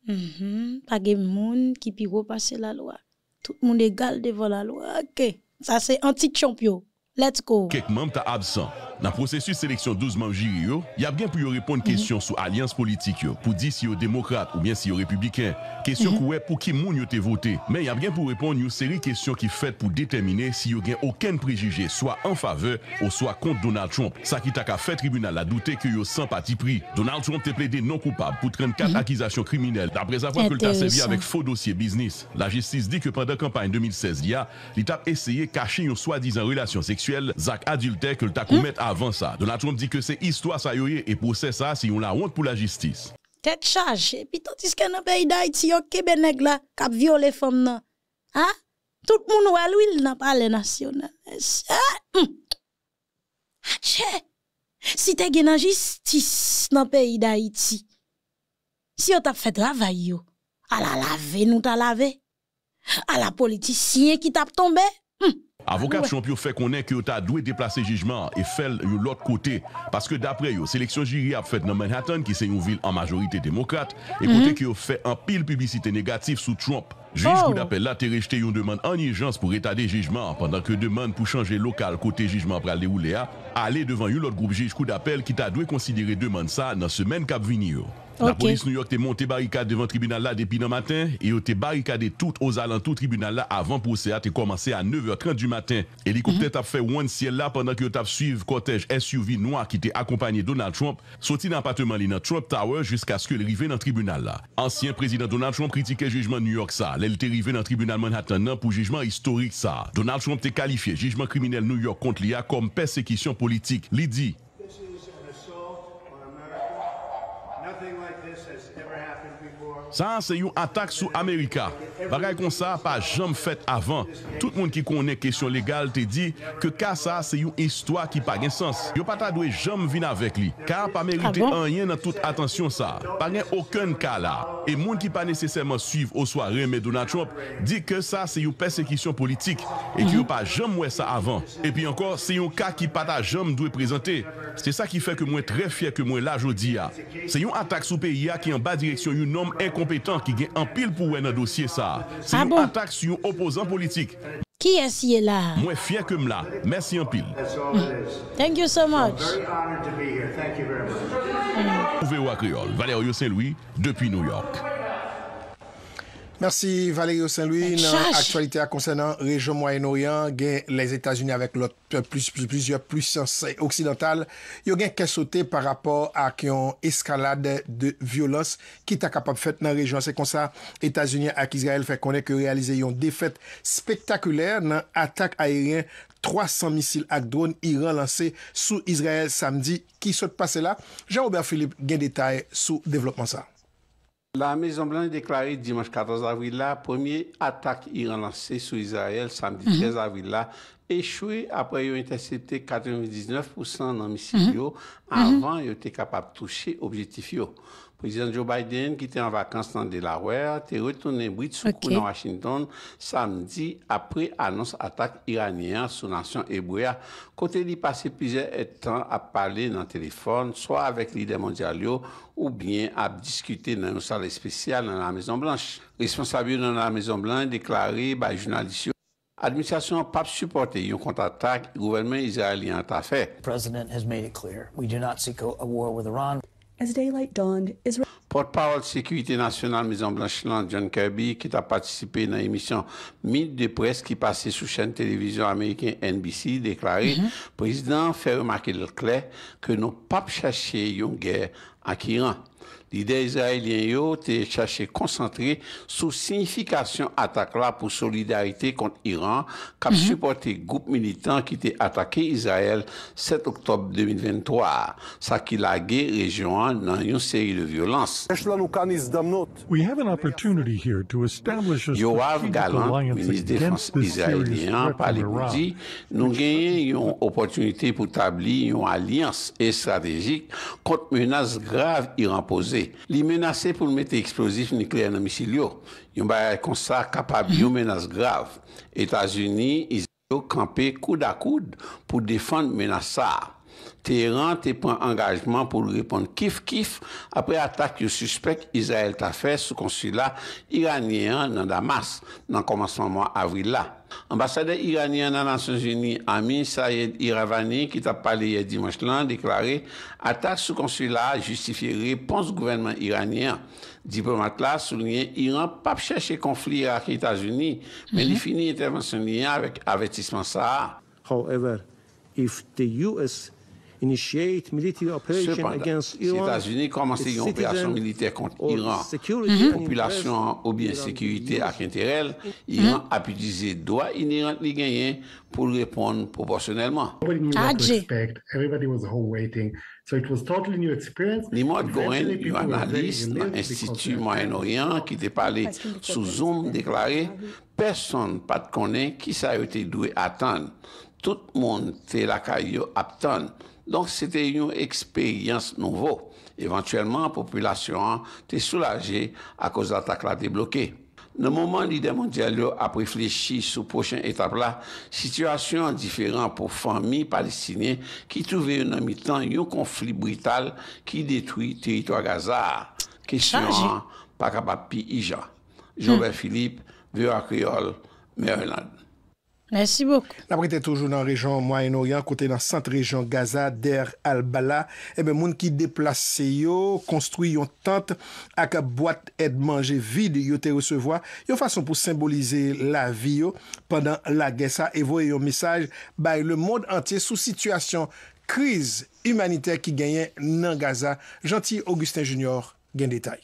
Mhm, pas de monde qui pire passer la loi. Tout le monde égal devant la loi. OK. Ça c'est anti-champion. Let's go. Quelques membres sont absents. Dans le processus de sélection douze membres jury, il y a bien pour répondre à mm-hmm. question sur alliance politique, yo, pour dire si vous démocrate ou bien si vous républicain. Question mm-hmm. pour qui moun yo te voté. Mais il y a bien pour répondre à une série de questions qui fait pour déterminer si vous n'avez aucun préjugé, soit en faveur ou soit contre Donald Trump. Ça qui t'a fait tribunal a douté que vous sans parti pris. Donald Trump te plaidé non coupable pour trente-quatre mm-hmm. accusations criminelles après avoir que le servi avec faux dossier business. La justice dit que pendant la campagne deux mille seize, il a essayé de cacher une soi-disant relation sexuelle Zach adultère que le tac commettre avant ça. Donald Trump dit que c'est histoire ça yoye et procès ça si on la honte pour la justice. Tête chargée, puis tandis que dans le pays d'Haïti, yon kebe nèg la k'ap viole femme nan. Hein? Tout moun wè l'huile dans palais national. Si t'es gen nan justice dans pays d'Haïti. Si on t'a fait travail yo, à la laver nous t'a lavé. À la politicien qui t'a tombé. Avocat champion fait qu'on est que t'as dû déplacer jugement et faire de l'autre côté parce que d'après yo sélection jury a fait dans Manhattan qui c'est une ville en majorité démocrate et côté que fait un pile publicité négative sous Trump. Juge oh. coup d'appel là, t'es rejeté une demande en urgence pour étaler jugement pendant que demande pour changer local côté jugement pour aller où à aller devant une autre groupe juge coup d'appel qui t'a dû considérer demande ça dans semaine cap venir. La okay. police New York est montée barricade devant le tribunal là depuis le matin et était barricadée tout aux alentours du tribunal là avant pour procès a commencé à neuf heures trente du matin. Hélicoptère mm-hmm. a fait one ciel là pendant que tu as suivi cortège S U V noir qui était accompagné Donald Trump sorti dans l'appartement dans Trump Tower jusqu'à ce que arrivé dans le tribunal là. Ancien président Donald Trump critiquait le jugement New York ça. Elle était arrivé dans le tribunal Manhattan pour jugement historique ça. Donald Trump était qualifié jugement criminel New York contre l'I A comme persécution politique. Il dit ça, c'est une attaque sur America. Bagay comme ça, pas jamais fait avant. Tout le monde qui connaît question légale te dit que ça, c'est une histoire qui n'a pas de sens. Yo pas dû jamais venir avec lui. Car pas mérité rien dans toute attention ça. Pas aucun cas là. Et monde qui pas nécessairement suivre au soir mais Donald Trump dit que ça, c'est une persécution politique et qui n'a pas jamais ça avant. Et puis encore, c'est un cas qui n'a jamais dû présenter. C'est ça qui fait que moi très fier que moi là aujourd'hui. C'est une attaque sur pays qui en bas direction un homme incompétent qui gagne en pile pour un dossier ça. C'est ah une bon? attaque sur un opposant politique. Qui est si là? Moi fier que moi là. Merci en pile. Mm. Thank you so much. V O A Creole, Valérie Saint-Louis depuis New York. Merci Valérie Saint-Louis. Actualité concernant la région Moyen-Orient, les États-Unis avec l'autre plus, plus, plusieurs puissances occidentales, ils ont qu'à sauter par rapport à une escalade de violence qui est capable de faire dans la région. C'est comme ça, les États-Unis avec Israël fait connaître que réaliser une défaite spectaculaire dans l'attaque aérienne. trois cents missiles à drone Iran lancés sous Israël samedi. Qui se passe là? Jean-Robert Philippe, gain détail sur le développement ça. La Maison-Blanche a déclaré dimanche quatorze avril la première attaque Iran lancée sur Israël samedi treize avril là échoué après ils ont intercepté quatre-vingt-dix-neuf pour cent dans missions avant ils étaient capables de toucher objectif. Le président Joe Biden qui était en vacances dans Delaware est retourné Britsukou dans Washington samedi après annonce attaque iranienne sur la nation hébreu. Côté il passait plusieurs temps à parler dans le téléphone soit avec les leaders mondiaux ou bien à discuter dans une salle spéciale dans la Maison Blanche. Responsable dans la Maison Blanche déclaré par les journalistes. L'administration n'a pas supporté une contre-attaque du gouvernement israélien a fait. Porte-parole sécurité nationale Maison-Blanche, John Kirby, qui a participé à l'émission Mythe de presse qui passait sous chaîne télévision américaine N B C, déclaré mm-hmm. « Président fait remarquer le clair que nous n'avons pas cherché une guerre à Iran. » L'idée israélienne a cherché concentré sur signification attaque là pour solidarité contre l'Iran, qui a mm-hmm. supporté groupe militant qui a attaqué Israël sept octobre deux mille vingt-trois, ça qui l'a région dans une série de violences. We have an opportunity here to establish a Yoav Galant, ministre des Défenses israélien, par les dit, nous gagnons une opportunité pour établir une alliance stratégique contre menaces graves Iran posées. Les menacés pour mettre explosifs nucléaires dans Missilio, ils ont comme ça capable de menace grave. États-Unis, ils ont campé coude à coude pour défendre menaces. Téhéran te prend engagement pour répondre kiff kiff après attaque du suspect Israël t'a fait sous consulat iranien dans Damas dans le commencement mois avril là. Ambassadeur iranien dans les Nations Unies, Amin Sayed Iravani, qui t'a parlé hier dimanche là, déclaré attaque sous consulat justifiée réponse gouvernement iranien. Diplomate là souligné Iran pas chercher conflit avec les États-Unis, mais mm-hmm. il finit intervention avec avertissement ça. However, if the U S initiate military operation Cependant, against Iran, les États-Unis commencent une opération militaire contre l'Iran. La population ou bien sécurité avec intérêt, l'Iran a pu utiliser le droit inhérent de gagner pour répondre proportionnellement. Nimod Goren, une analyste dans l'Institut Moyen-Orient qui était parlé sous Zoom, déclaré personne ne connaît qui ça a été doué attendre. Tout le monde était là à attendre. Donc, c'était une expérience nouvelle. Éventuellement, la population était soulagée à cause de l'attaque débloquée. Dans le moment où les leaders mondiaux ont réfléchi sur la prochaine étape-là, situation différente pour les familles palestiniennes qui trouvaient en mi-temps un conflit brutal qui détruit le territoire Gaza. Question pas capable de piger. Journal Philippe, V O A Creole, Maryland. Merci beaucoup. Nous était toujours dans la région Moyen-Orient, côté dans la centre-région Gaza, Der Al-Bala. Et bien, les gens qui déplacent, construisent une tente avec une boîte aide-manger vide, ils te recevoir. Une façon pour symboliser la vie pendant la guerre et voyer un message par le monde entier sous situation crise humanitaire qui gagne dans Gaza. Gentil Augustin Junior, gain détail.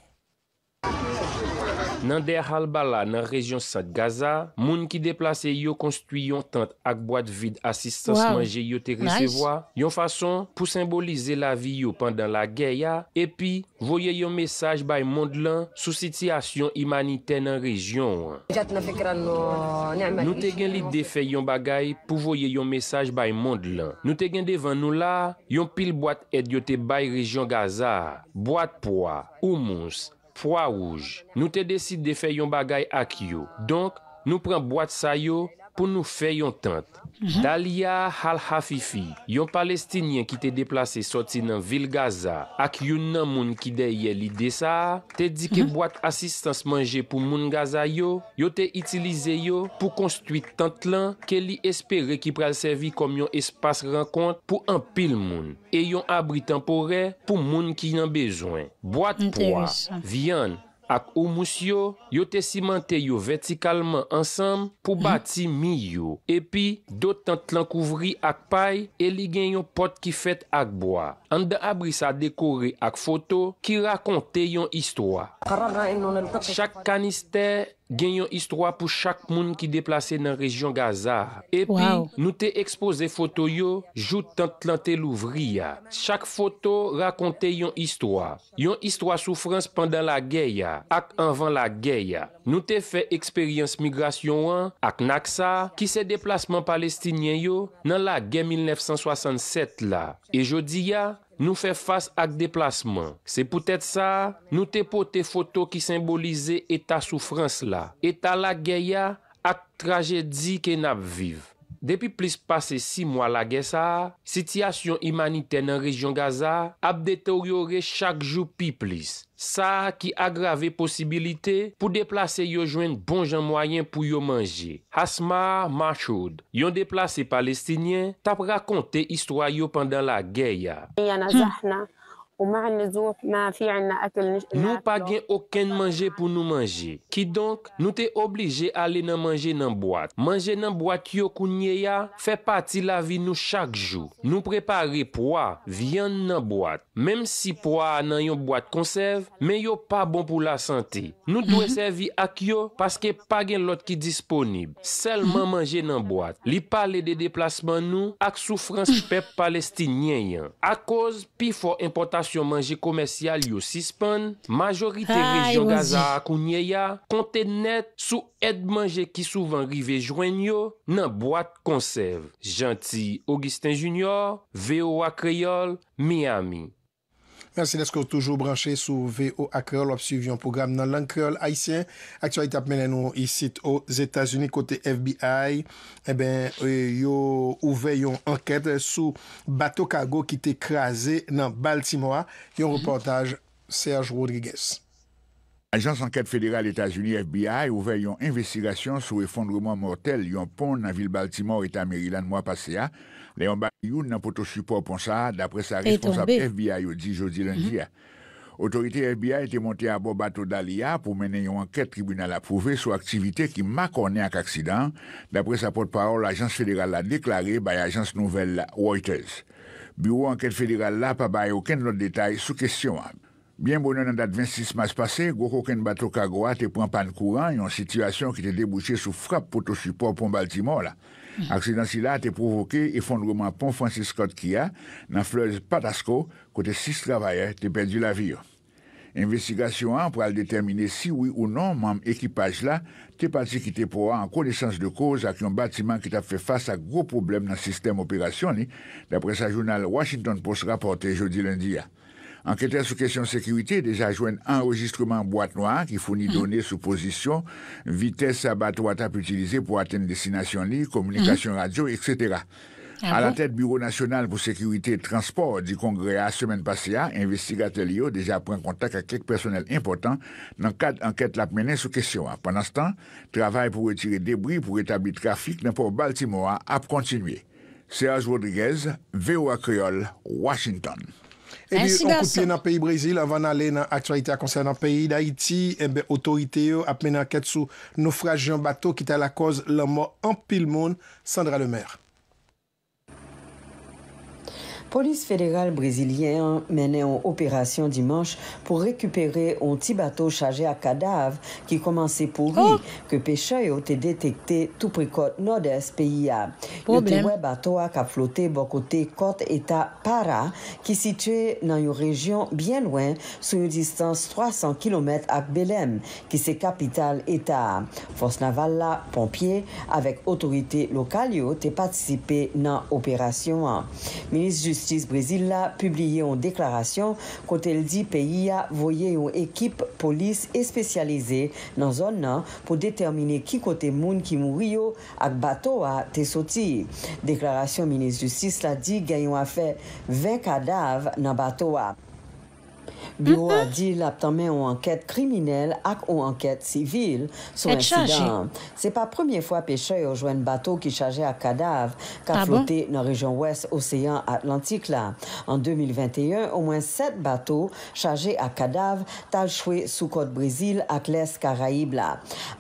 Dans Der Al-Bala, dans la région de Gaza, les gens qui déplacent yo construisent une tente avec boîte vide, assistance wow. manger, yo te recevoir. Nice. Une façon pour symboliser la vie yo pendant la guerre et puis voyer un message par le monde sous situation humanitaire dans la région. Nous te gen l'idée faire yon bagay pour voyer un message par le monde. Nous te gen devant nous là, yon pile boîte aide yo te bay région Gaza, boîte poids, houmous. Poids rouge. Nous te décidons de faire yon bagay ak yo. Donc, nous prenons boîte sa yo pour nous faire yon tente. Mm-hmm. Dalia Al-Hafifi, yon Palestinien qui te déplacé sorti dans ville Gaza, ak yon nan moun ki derrière l'idée ça, te dit que mm-hmm. boîte assistance manger pour moun Gaza yo, yo te utilisé yo pour construire tente lan que li espéré qui pral servir comme yon espace rencontre pour un pile moun et yon abri temporaire pour moun qui en besoin. Boîte poids, viande ak houmous yo, yo te cimenter yo verticalement ensemble pour bâtir mi yo. Et puis, d'autres tentes l'en couvri ak paille et li gen yon pot qui fait ak bois. en abri sa décoré ak photo qui raconte yon histoire. Chaque canister gen yon histoire pour chaque moun qui déplacé dans région Gaza. Et puis wow. nous te exposé photo yo jout tant lanté l'ouvrir. Chaque photo raconte yon histoire. Yon histoire souffrance pendant la guerre ak avant la guerre. Nous te fait expérience migration an ak Naksa qui se déplacement palestinien yo dans la guerre mille neuf cent soixante-sept là. Et jodi ya nous fait face à déplacement. C'est peut-être ça, nous te porté photo qui symbolisait état souffrance là, état la guerre à tragédie que nous vivons. Depuis plus passé six mois la guerre ça, situation humanitaire dans région Gaza a détérioré chaque jour plus. Ça qui aggrave possibilité pour déplacer yo joindre bon gens moyen pour yo manger. Hasma Machoud, yon déplacé palestinien, t'a raconté histoire yo pendant la guerre. Hmm. Nous pas gain aucun manger pour nous manger. Qui donc nous t'es obligé aller nan manger nan boîte. Manger nan boîte yo kounye ya fait partie la vie nous chaque jour. Nous préparer pois, viande nan boîte. Même si pois nan yon boîte conserve, mais yo pas bon pour la santé. Nous doit servir ak yo parce que pas gain l'autre qui disponible. Seulement manger nan boîte. Li parler de déplacement nous ak souffrance peuple palestinien. À cause pi fort importation manger commercial yo suspend majorité ah, région Gaza kounye ya compte net sous aide manger qui souvent rive joigne yo nan boîte conserve. Gentil Augustin Junior, V O A Creole, Miami. Merci d'être toujours branché sur V O A Creole. Vous suivez un programme dans langue créole haïtien. Actualité mène nous ici aux États-Unis côté F B I. Eh ben, yo ouvert une enquête sur bateau cargo qui était écrasé dans Baltimore. Un reportage Serge Rodriguez. L'agence enquête fédérale États-Unis F B I ouvert une investigation sur effondrement mortel d'un pont dans la ville Baltimore et à Maryland mois passé. Léon Bayoun n'a pas de support pour ça, d'après sa responsable F B I, dit jeudi lundi. L'autorité mm-hmm. F B I était montée à bord bateau d'Alia pour mener une enquête tribunal approuvée sur activité qui m'a connu avec accident, d'après sa porte-parole, l'agence fédérale a déclaré par l'agence nouvelle Reuters. Bureau enquête fédérale n'a pas aucun autre détail sous question. Bien bonne en date vingt-six mars passé, aucun bateau cargo a été pris en panne courant, une situation qui était débouchée sous frappe pour tout support pour Baltimore. Là. Mm-hmm. L'accident ci-là a été provoqué effondrement pont Francis Scott Kia dans Fleuve Patasco, côté six travailleurs ont perdu la vie. Investigation a pour déterminer si oui ou non membre équipage là t'est parti quitter pour en connaissance de cause avec un bâtiment qui t'a fait face à gros problèmes dans le système opération. D'après sa journal Washington Post rapporté jeudi lundi. Enquêteur sous question sécurité déjà joint enregistrement en boîte noire qui fournit mmh. données sur position, vitesse à bateau à tape utilisée pour atteindre destination libre, communication mmh. radio, et cetera. Ah à bon? La tête Bureau national pour sécurité et transport du Congrès à semaine passée, investigateur Lio déjà pris contact avec quelques personnels importants dans le cadre d'enquête la menée sous question. Pendant ce temps, travail pour retirer débris pour établir trafic dans le port Baltimore a continué. Serge Rodriguez, V O A Creole, Washington. Et puis, on coupe dans le pays Brésil avant d'aller dans l'actualité concernant le pays d'Haïti. Eh bien, autorité a mené enquête sur naufrage d'un bateau qui était à la cause de la mort en pile monde. Sandra Lemaire. Police fédérale brésilienne menait une opération dimanche pour récupérer un petit bateau chargé à cadavres qui commençait pourri oh. que pêcheurs ont été détectés tout près côte nord-est pays. Le trouvé bateau a flotté bon côté côte état Para qui situé dans une région bien loin sur une distance trois cents kilomètres à Belém qui c'est capitale état. Force navale là pompiers avec autorités locales ont participé dans l'opération. Ministre Justice Brésil a publié une déclaration quand elle dit pays a voyé une équipe police spécialisée dans zone pour déterminer qui côté moun qui mouri yo ak bateau a te sorti. Déclaration ministre Justice l'a dit gagnant a fait vingt cadavres dans bateau a. Bureau a dit qu'il obtenait une enquête criminelle et une enquête civile sur l'incident. C'est pas la première fois que les pêcheurs ont joué un bateau qui chargeait à cadavre qui a ah flotté bon? dans la région ouest océan Atlantique. Là. En deux mille vingt et un, au moins sept bateaux chargés à cadavre ont échoué sous côte Brésil et l'Est Caraïbes.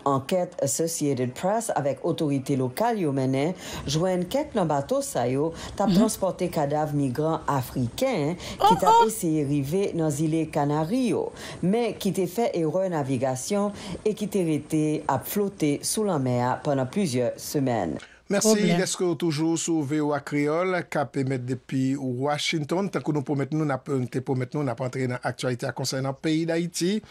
Enquête Associated Press avec autorités locales mené joint quelques bateaux sayo t'a mm-hmm. transporté cadavres migrants africains oh, qui t'a oh. essayé d'arriver dans les Canaries, mais qui t'a fait erreur navigation et qui t'a été à flotter sous la mer pendant plusieurs semaines. Merci, d'être toujours sur V O A Creole, qui permet depuis Washington, tant que nous promettons, nous n'a pas entré dans l'actualité concernant le pays d'Haïti,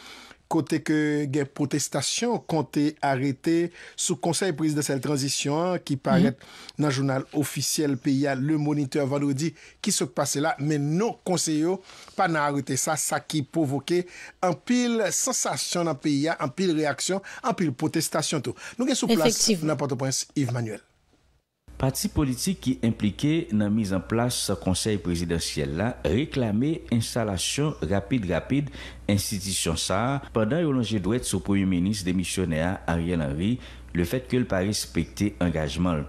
côté que des protestations comptées arrêtées sous Conseil présidentiel transition qui paraît dans le journal officiel pays Le Moniteur vendredi qui se passe là, mais nos conseillers pas n'arrêter ça, ça qui provoquait un pile sensation dans le pays, un pile réaction, un pile protestation tout. Nous sommes sous place dans Port-au-Prince, Yves Manuel. Parti politique qui impliqué dans la mise en place du Conseil présidentiel là réclamait installation rapide rapide institution ça pendant que l'on doit être sous premier ministre démissionnaire Ariel Henry le fait que le pas respecté engagement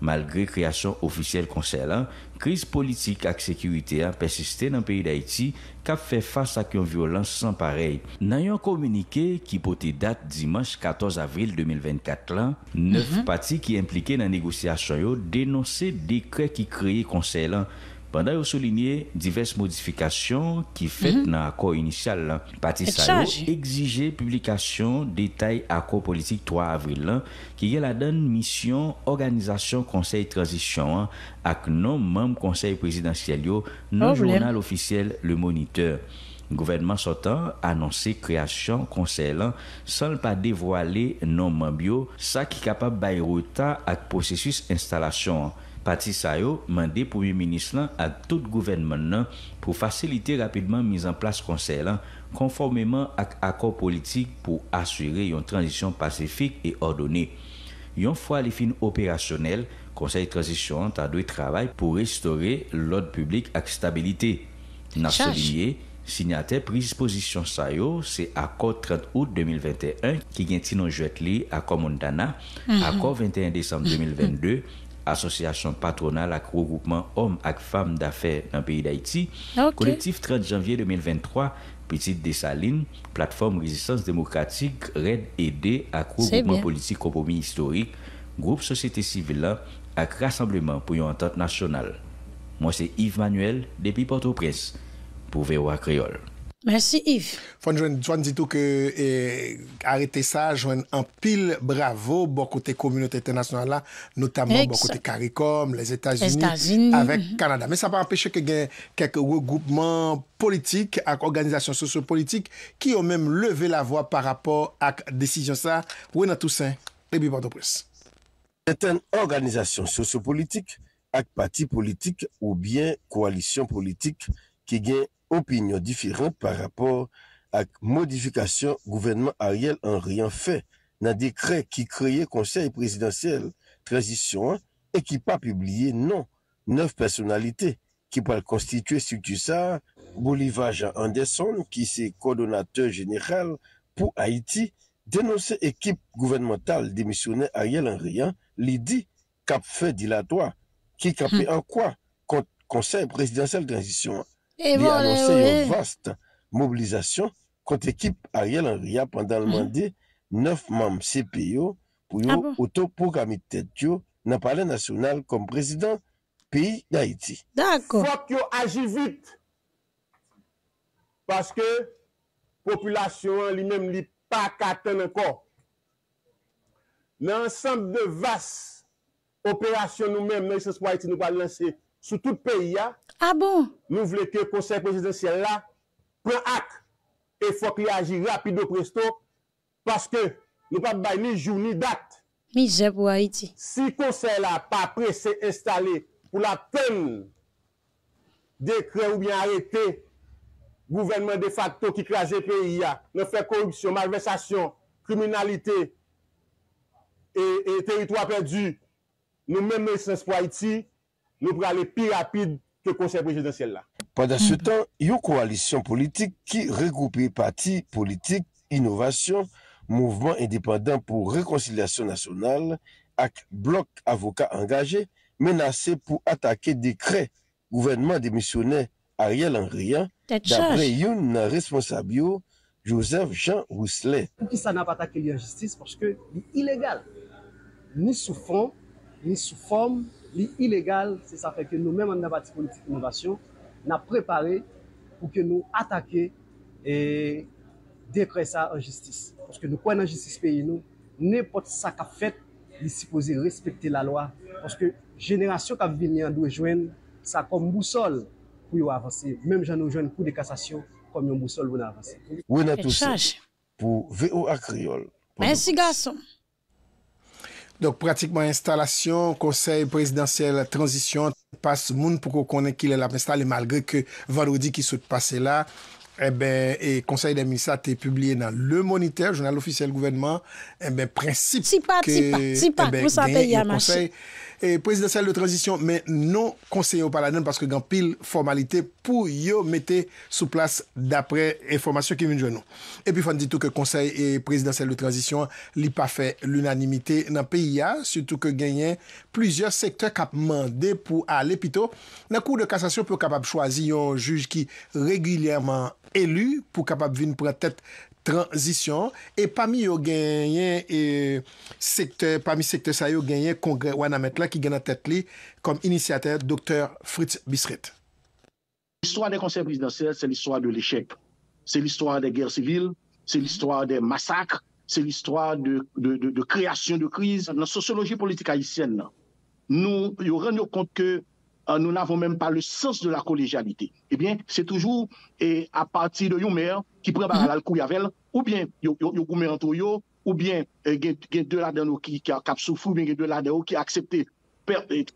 malgré création officielle conseil là crise politique et sécurité a persisté dans le pays d'Haïti qui a fait face à une violence sans pareil. Dans un communiqué qui portait date dimanche quatorze avril deux mille vingt-quatre, là, neuf mm-hmm. partis qui impliqués dans la négociation dénonçaient décret qui créait conseil là. Pendant qu'ils ont souligné diverses modifications qui faites mm-hmm. dans l'accord initial, le parti exigeait publication détail accord politique trois avril, qui est la donne mission organisation conseil transition avec non membres conseil présidentiel, non oh, journal bien. officiel Le Moniteur. Le gouvernement sortant a annoncé création conseil sans pas dévoiler non membres, ça qui est capable de retard avec processus installation. Parti Sayo mandé Premier ministre à tout gouvernement pour faciliter rapidement mise en place conseil conformément à accord politique pour assurer une transition pacifique et ordonnée. Une fois les fins opérationnels, conseil de transition a dû travailler pour restaurer l'ordre public et stabilité. N'a souligné signataire prise position Sayo, c'est accord trente août deux mille vingt et un qui gagne nos jetli à Commandana, accord vingt et un décembre deux mille vingt-deux. Association patronale avec regroupement hommes et femmes d'affaires dans le pays d'Haïti, okay. collectif trente janvier deux mille vingt-trois, Petite Dessaline, plateforme Résistance démocratique, Red Aidé, avec regroupement politique compromis historique, groupe société civile et rassemblement pour une entente nationale. Moi, c'est Yves Manuel, depuis Port-au-Prince, pour V O A Creole. Merci Yves. Je dis tout que eh, arrêter ça, je en pile bravo, bon côté communauté internationale, là, notamment bon côté CARICOM, les États-Unis, États avec mm-hmm. Canada. Mais ça n'a pas empêché que y ait quelques regroupements politiques et organisations sociopolitiques qui ont même levé la voix par rapport à la décision ça. Oui, dans tout ça, depuis Port-au-Prince. Certaines organisations sociopolitiques, avec partis politiques ou bien coalitions politiques qui gagnent opinions différentes par rapport à modification gouvernement Ariel Henry en fait dans décret qui créait Conseil présidentiel transition et qui pas publié non neuf personnalités qui peuvent constituer structure ça Bolivar Jean Anderson qui c'est coordonnateur général pour Haïti dénoncer équipe gouvernementale démissionnaire Ariel Henry li dit cap fait dilatoire qui capé hmm. en quoi contre Conseil présidentiel transition. Il bon, a annoncé oui. une vaste mobilisation contre l'équipe Ariel Henry pendant le mandat neuf membres C P O pour ah bon? Autoprogrammer tête dans le Palais national comme président pays d'Haïti. D'accord. Faut qu'il agisse vite parce que la population lui-même n'est pas qu'attendre encore. L'ensemble de vastes opérations nous-mêmes, dans ce Haïti, nous allons lancer sur tout le pays. Ah bon? Nous voulons que le Conseil présidentiel là prenne acte et faut qu'il agisse rapide presto parce que nous ne pouvons pas ni jour ni date. Misère pour Haïti. Si le Conseil là pas pressé installé pour la peine décret ou bien arrêté gouvernement de facto qui crase le pays, nous fait corruption, malversation, criminalité et, et territoire perdu, nous même l'essence pour Haïti, nous prenons les plus rapides. que le Conseil présidentiel là. Pendant ce temps, il y a une coalition politique qui regroupe partis politiques, innovation, mouvement indépendant pour réconciliation nationale, avec bloc avocat engagé, menacé pour attaquer décret gouvernement démissionnaire Ariel Henry, d'après une responsable, Joseph Jean Rousselet. Pour qui ça n'a pas attaqué la justice? Parce que l'illégal, ni sous fond, ni sous forme, l'illégal, c'est ça fait que nous-mêmes, en parti politique innovation, nous avons préparé pour que nous attaquions et décret ça en justice. Parce que nous croyons en justice pays, nous, n'importe ça qu'a fait, nous supposé respecter la loi. Parce que génération qui a venu en doit joindre ça comme boussole pour avancer. Même j'en ai joindre pour des cassations comme une boussole pour avancer. Oui, on a tout ça pour V O A Creole. Merci, garçon. Donc, pratiquement, installation, conseil présidentiel, transition, passe moun pour qu'on connaisse qu'il est là installé, malgré que vendredi qui se passe là, eh ben, et conseil des ministres a été publié dans Le Moniteur, journal officiel gouvernement, eh ben, principe. Si pas, si pas, si pas, vous savez, un conseil et présidentiel de transition, mais non conseiller par la donne parce que grand pile formalité pour yo mettre sous place d'après information qui vient de nous. Et puis, il faut dire tout que conseil et présidentiel de transition, li pas fait l'unanimité dans le pays, surtout que gagné plusieurs secteurs qui ont demandé pour aller plutôt. Dans la Cour de cassation, pour capable choisir un juge qui régulièrement élu pour capable venir prendre tête transition et parmi yo gagné et secteur parmi secteur ça yo gagné congrès Wanamet là qui gagne en tête li comme initiateur docteur Fritz Bissrette. L'histoire des conseils présidentiels, c'est l'histoire de l'échec. C'est l'histoire des guerres civiles, c'est l'histoire des massacres, c'est l'histoire de, de, de, de création de crise. Dans la sociologie politique haïtienne, nous nous rendons compte que nous n'avons même pas le sens de la collégialité. Eh bien, c'est toujours et à partir de Youmer qui prépare la couillavel, ou bien Youmer en toyo, ou bien deux là-dedans qui a souffert, ou bien deux là-dedans qui a accepté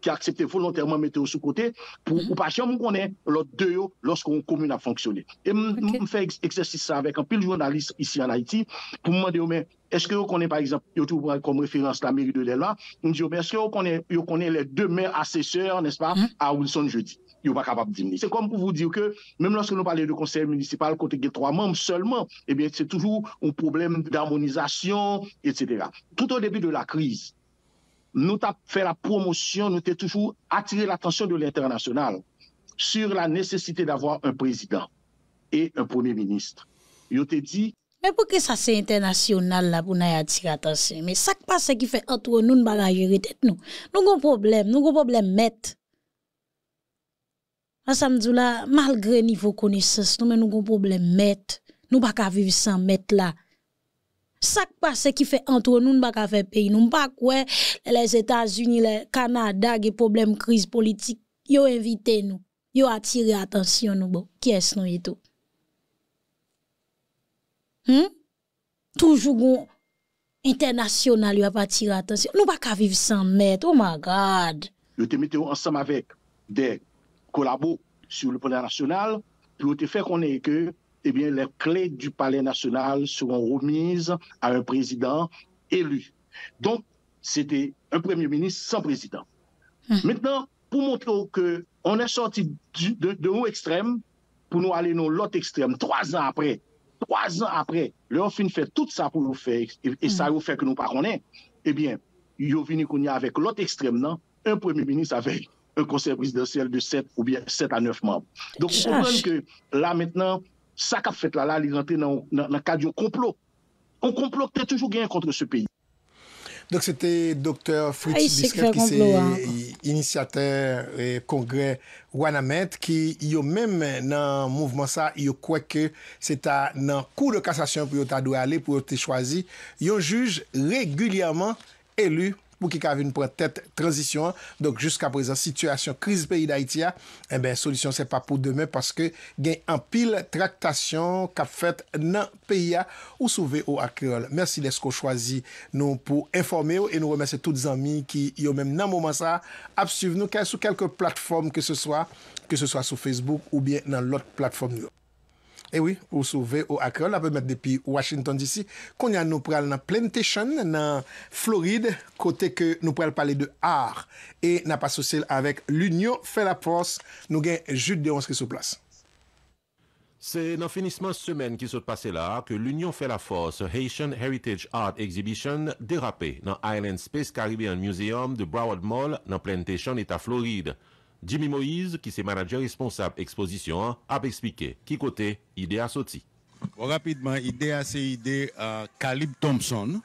qui a accepté volontairement mettre sous côté pour ou pas jamais qu'on est l'autre deux lorsqu'on commune a fonctionné. Et on fait exercice ça avec un pile journaliste ici en Haïti pour me demander mais est-ce que vous connaissez par exemple YouTube comme référence la mairie de l'Élan? On dit mais est-ce que vous connaissez les deux maires assesseurs n'est-ce pas à Wilson jeudi? Vous pas capable de dire. C'est comme pour vous dire que même lorsque nous parlons de conseil municipal côté des trois membres seulement, eh bien c'est toujours un problème d'harmonisation et cetera. Tout au début de la crise. Nous avons fait la promotion, nous avons toujours attiré l'attention de l'international sur la nécessité d'avoir un président et un premier ministre. Nous avons dit... Mais pour que ça c'est international, là, pour nous attirer l'attention, mais ça qui passe qui fait entre nous, nous balayer tête nous. Nous avons un problème, nous avons un problème maître. À samedi là, malgré niveau connaissance, nous avons un problème maître. Nous ne pouvons pas vivre sans maître là. Ça qui passe qui fait entre nous, nous ne pouvons pas pays. Nous ne pouvons pas les États-Unis, le Canada, les problèmes de crise politique. Ils ont invité nous. Ils ont attiré l'attention. Bon, qui est-ce nous et tout? Hmm? Toujours international, ils ont attiré l'attention. Nous ne pouvons pas vivre sans maître. Oh my God! Nous te mettons ensemble avec des collabos sur le plan national. Puis nous te fait qu'on est que... eh bien, les clés du Palais national seront remises à un président élu. Donc, c'était un premier ministre sans président. Mmh. Maintenant, pour montrer qu'on est sorti de haut extrême, pour nous aller dans l'autre extrême, trois ans après, trois ans après, leur fin fait tout ça pour nous faire, et, et mmh. ça nous fait que nous ne parlons, eh bien, ils sont venus avec l'autre extrême, non? Un premier ministre avec un conseil présidentiel de sept ou bien sept à neuf membres. Donc, vous comprenez que là, maintenant, ça qu'a fait là, là, il est rentré dans le cadre d'un complot. Un complot qui est toujours gagné contre ce pays. Donc, c'était docteur Fritz Bissrette qui est initiateur du congrès Wanamet, qui, même dans le mouvement, ça, il croit que c'est à la Cour de cassation pour qu'il aller, pour qu'il choisi. Il juge régulièrement élu pour qu'il y ait une tête transition. Donc, jusqu'à présent, situation crise pays d'Haïti, eh bien, solution, c'est pas pour demain parce que il y a un pile tractation qu'a fait dans le pays ou sauver au Creole. Merci d'être choisi nous pour informer et nous remercions tous les amis qui, au même dans moment ça, à suivre nous sur quelques plateformes que ce soit, que ce soit sur Facebook ou bien dans l'autre plateforme. Et oui, pour sauver au Acre, on peut mettre depuis Washington D C, qu'on y a nous pral dans Plantation, dans Floride, côté que nous pral parler de art. Et n'a pas associé avec l'Union fait la force, nous gagne Jude de onze qui est sur place. C'est dans le finissement de semaine qui se passe là que l'Union fait la force Haitian Heritage Art Exhibition dérapé dans Island Space Caribbean Museum de Broward Mall dans Plantation, État Floride. Jimmy Moïse, qui est manager responsable exposition, a expliqué qui côté idée a sorti. Rapidement, idée a c'est idée à Caleb Thompson,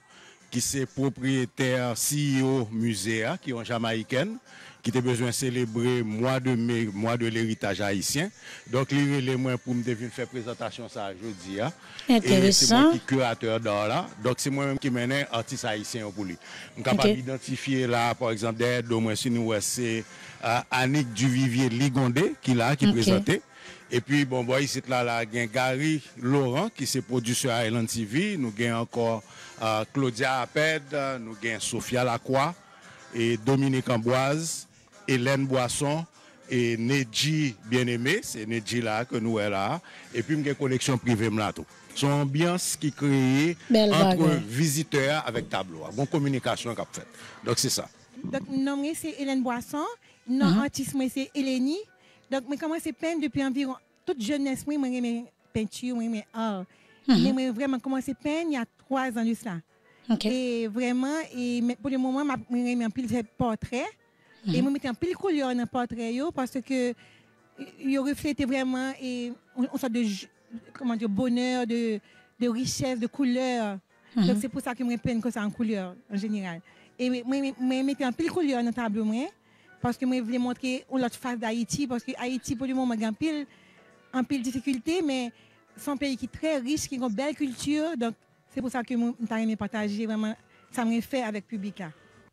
qui est propriétaire C E O musée qui est en Jamaïcaine, qui était besoin de célébrer le mois de mai, mois de l'héritage haïtien. Donc, il les moins pour me deviner faire présentation ça jeudi. Intéressant. Et c'est moi qui curateur d'art là. Donc, c'est moi-même qui mène artiste haïtien pour lui. Je suis capable d'identifier là, par exemple, d'aide au moins si nous c'est uh, Annick Duvivier Ligondé qui là, qui okay. présentait. Et puis, bon, bon ici, là, là, il y a Gary Laurent, qui s'est produit sur Island T V. Nous avons encore uh, Claudia Aped, nous avons Sophia Lacroix, et Dominique Amboise, Hélène Boisson et Nedji Bien-Aimé. C'est Nedji là que nous sommes là. Et puis, une collection privée là. C'est une ambiance qui est créée entre visiteurs avec tableau. Bonne communication qu'a fait. Donc, c'est ça. Donc, non, c'est Hélène Boisson. Non, mm-hmm. artisme, c'est Hélénie. Donc, je commence à peindre depuis environ toute jeunesse. Moi, je me peinture, moi, je art. J'ai vraiment commencé à peindre il y a trois ans de cela. Okay. Et vraiment, et pour le moment, je me en pile de portraits. Mm-hmm. Et je mettais en pile de couleurs dans les portraits parce que ils reflètent vraiment et une sorte de comment dire, bonheur, de, de richesse, de couleurs. Mm-hmm. Donc c'est pour ça que je me peins comme ça en couleurs en général. Et je mettais en pile de couleurs dans le tableau parce que je voulais montrer l'autre face d'Haïti parce que Haïti pour le moment a en pile en pile de difficultés, mais c'est un pays qui est très riche, qui a une belle culture. Donc, c'est pour ça que nous avons partagé vraiment ça m'a fait avec le public.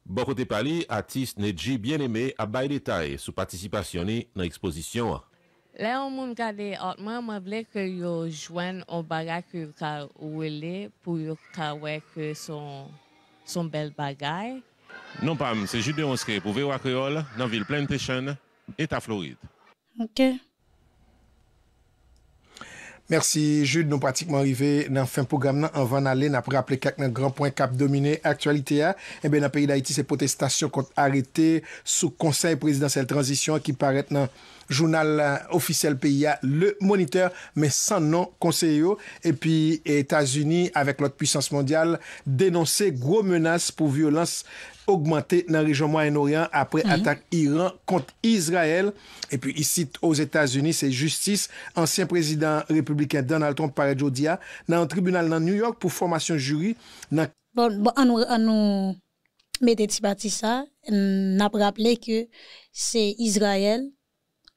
Bon côté Pali, artiste Nedji Bien-Aimé a bail détail sur participation dans l'exposition. Là, on m'a regardé, moi, je voulais que je joigne un bagage que je pour que son son bel bagage. Non, pas, c'est Jude Onscré pour V O A Creole dans la ville Plantation, État Floride. OK. Merci Jude, nous pratiquement arrivés dans fin programme avant d'aller n'a pas rappelé quelques grands points cap dominé actualité a et bien dans le pays d'Haïti c'est protestation contre arrêté sous Conseil présidentiel transition qui paraît dans Journal officiel pays a Le Moniteur mais sans nom conseiller et puis États-Unis avec l'autre puissance mondiale dénoncer gros menaces pour violence augmenté dans la région Moyen-Orient après mm-hmm. attaque Iran contre Israël. Et puis ici, aux États-Unis, c'est justice. Ancien président républicain Donald Trump paraît aujourd'hui dans un tribunal dans New York pour formation jury. Dans... Bon, bon, on nous mettait parti ça. On a rappelé que c'est Israël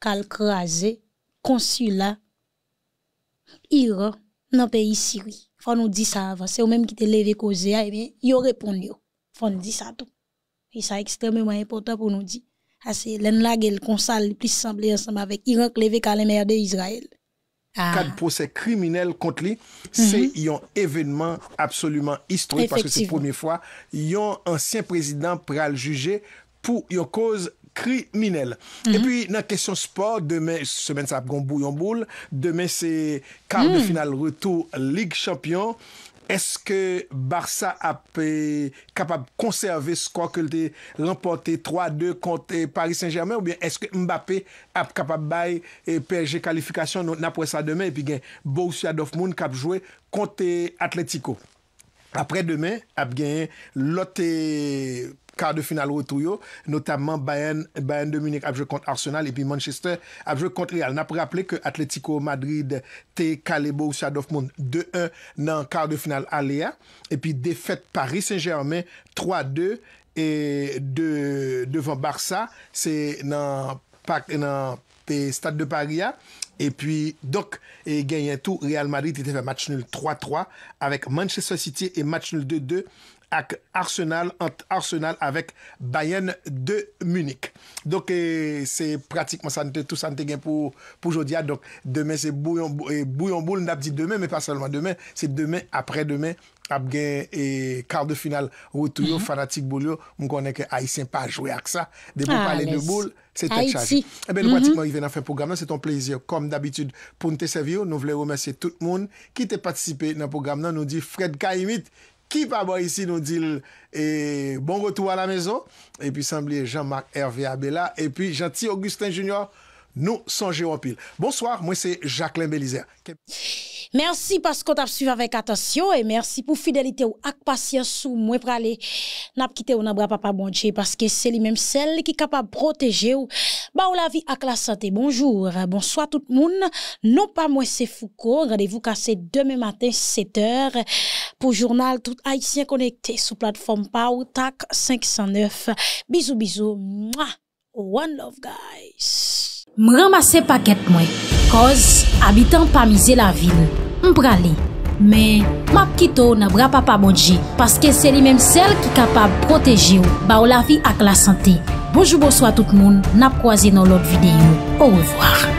qui a crasé consulat Iran dans le pays Syrie. Il faut nous dire ça avant. C'est eux-mêmes qui ont levé causé. Eh bien, ils ont répondu. Il faut nous dire ça tout. Et ça extrêmement important pour nous dire. C'est l'enlègue le consal plus semblé ensemble avec Iran levé qu'à l'émerde d'Israël. Quatre procès criminels contre lui, c'est un événement absolument historique parce que c'est la première fois un ancien président pral jugé pour une cause criminelle. Mm-hmm. Et puis, dans la question sport, demain, semaine, ça a un bouillon boule. Demain, c'est quart mm. de finale retour Ligue Champion. Est-ce que Barça a été capable de conserver ce score qu'il a remporté trois deux contre Paris Saint-Germain ou bien est-ce que Mbappé a capable de P S G qualification après ça demain et puis Borussia Dortmund qui a joué contre Atlético. Après demain, a gagné l'autre quart de finale retour, notamment Bayern, Bayern Munich a joué contre Arsenal et puis Manchester a joué contre Real. On a rappelé que Atlético Madrid T calé Borussia Dortmund deux un dans le quart de finale aléa et puis défaite Paris Saint-Germain trois deux et de, devant Barça, c'est dans le stade de Paris. Et puis, donc, et gagné tout, Real Madrid était fait match nul trois trois avec Manchester City et match nul deux deux avec Arsenal, entre Arsenal avec Bayern de Munich. Donc, eh, c'est pratiquement ça, tout ça pour pour aujourd'hui. Donc, demain, c'est bouillon, bouillon boule, n'a pas dit demain, mais pas seulement demain, c'est demain, après-demain, après et quart de finale, retour, mm-hmm. fanatique boulot, on connaît que Haïtien pas joué avec ça. Des bons parler de boule, c'est un chargé. Eh bien, nous, pratiquement, il vient d'en faire programme, c'est ton plaisir. Comme d'habitude, pour nous te servir, nous voulons remercier tout le monde qui t'a participé dans le programme, nous dit Fred Kaimit, qui va voir ici nous dit eh, bon retour à la maison. Et puis semblé Jean-Marc Hervé Abella et puis Gentil Augustin Junior, nous songeons en pile. Bonsoir, moi c'est Jacqueline Bélizer. Merci parce qu'on t'a suivi avec attention et merci pour fidélité ou ak patience sous moi pour aller n'a quitté ou n'a bras papa bon Dieu parce que c'est lui même celle qui capable protéger ou ba ou la vie ak la santé. Bonjour, bonsoir tout le monde. Non pas moi c'est Fouco, rendez-vous cassé demain matin sept heures pour journal tout haïtien connecté sous plateforme P A O T A K cinq cent neuf. Bisous bisous. Mouah. One love guys. M'ramasser paquet moi. Cause habitant pas miser la ville. M'pralé. Mais m'a quitto n'a bra papa bonji parce que c'est lui même celle qui capable protéger ou ba ou la vie ak la santé. Bonjour bonsoir tout le monde. N'a croisé dans l'autre vidéo. Au revoir.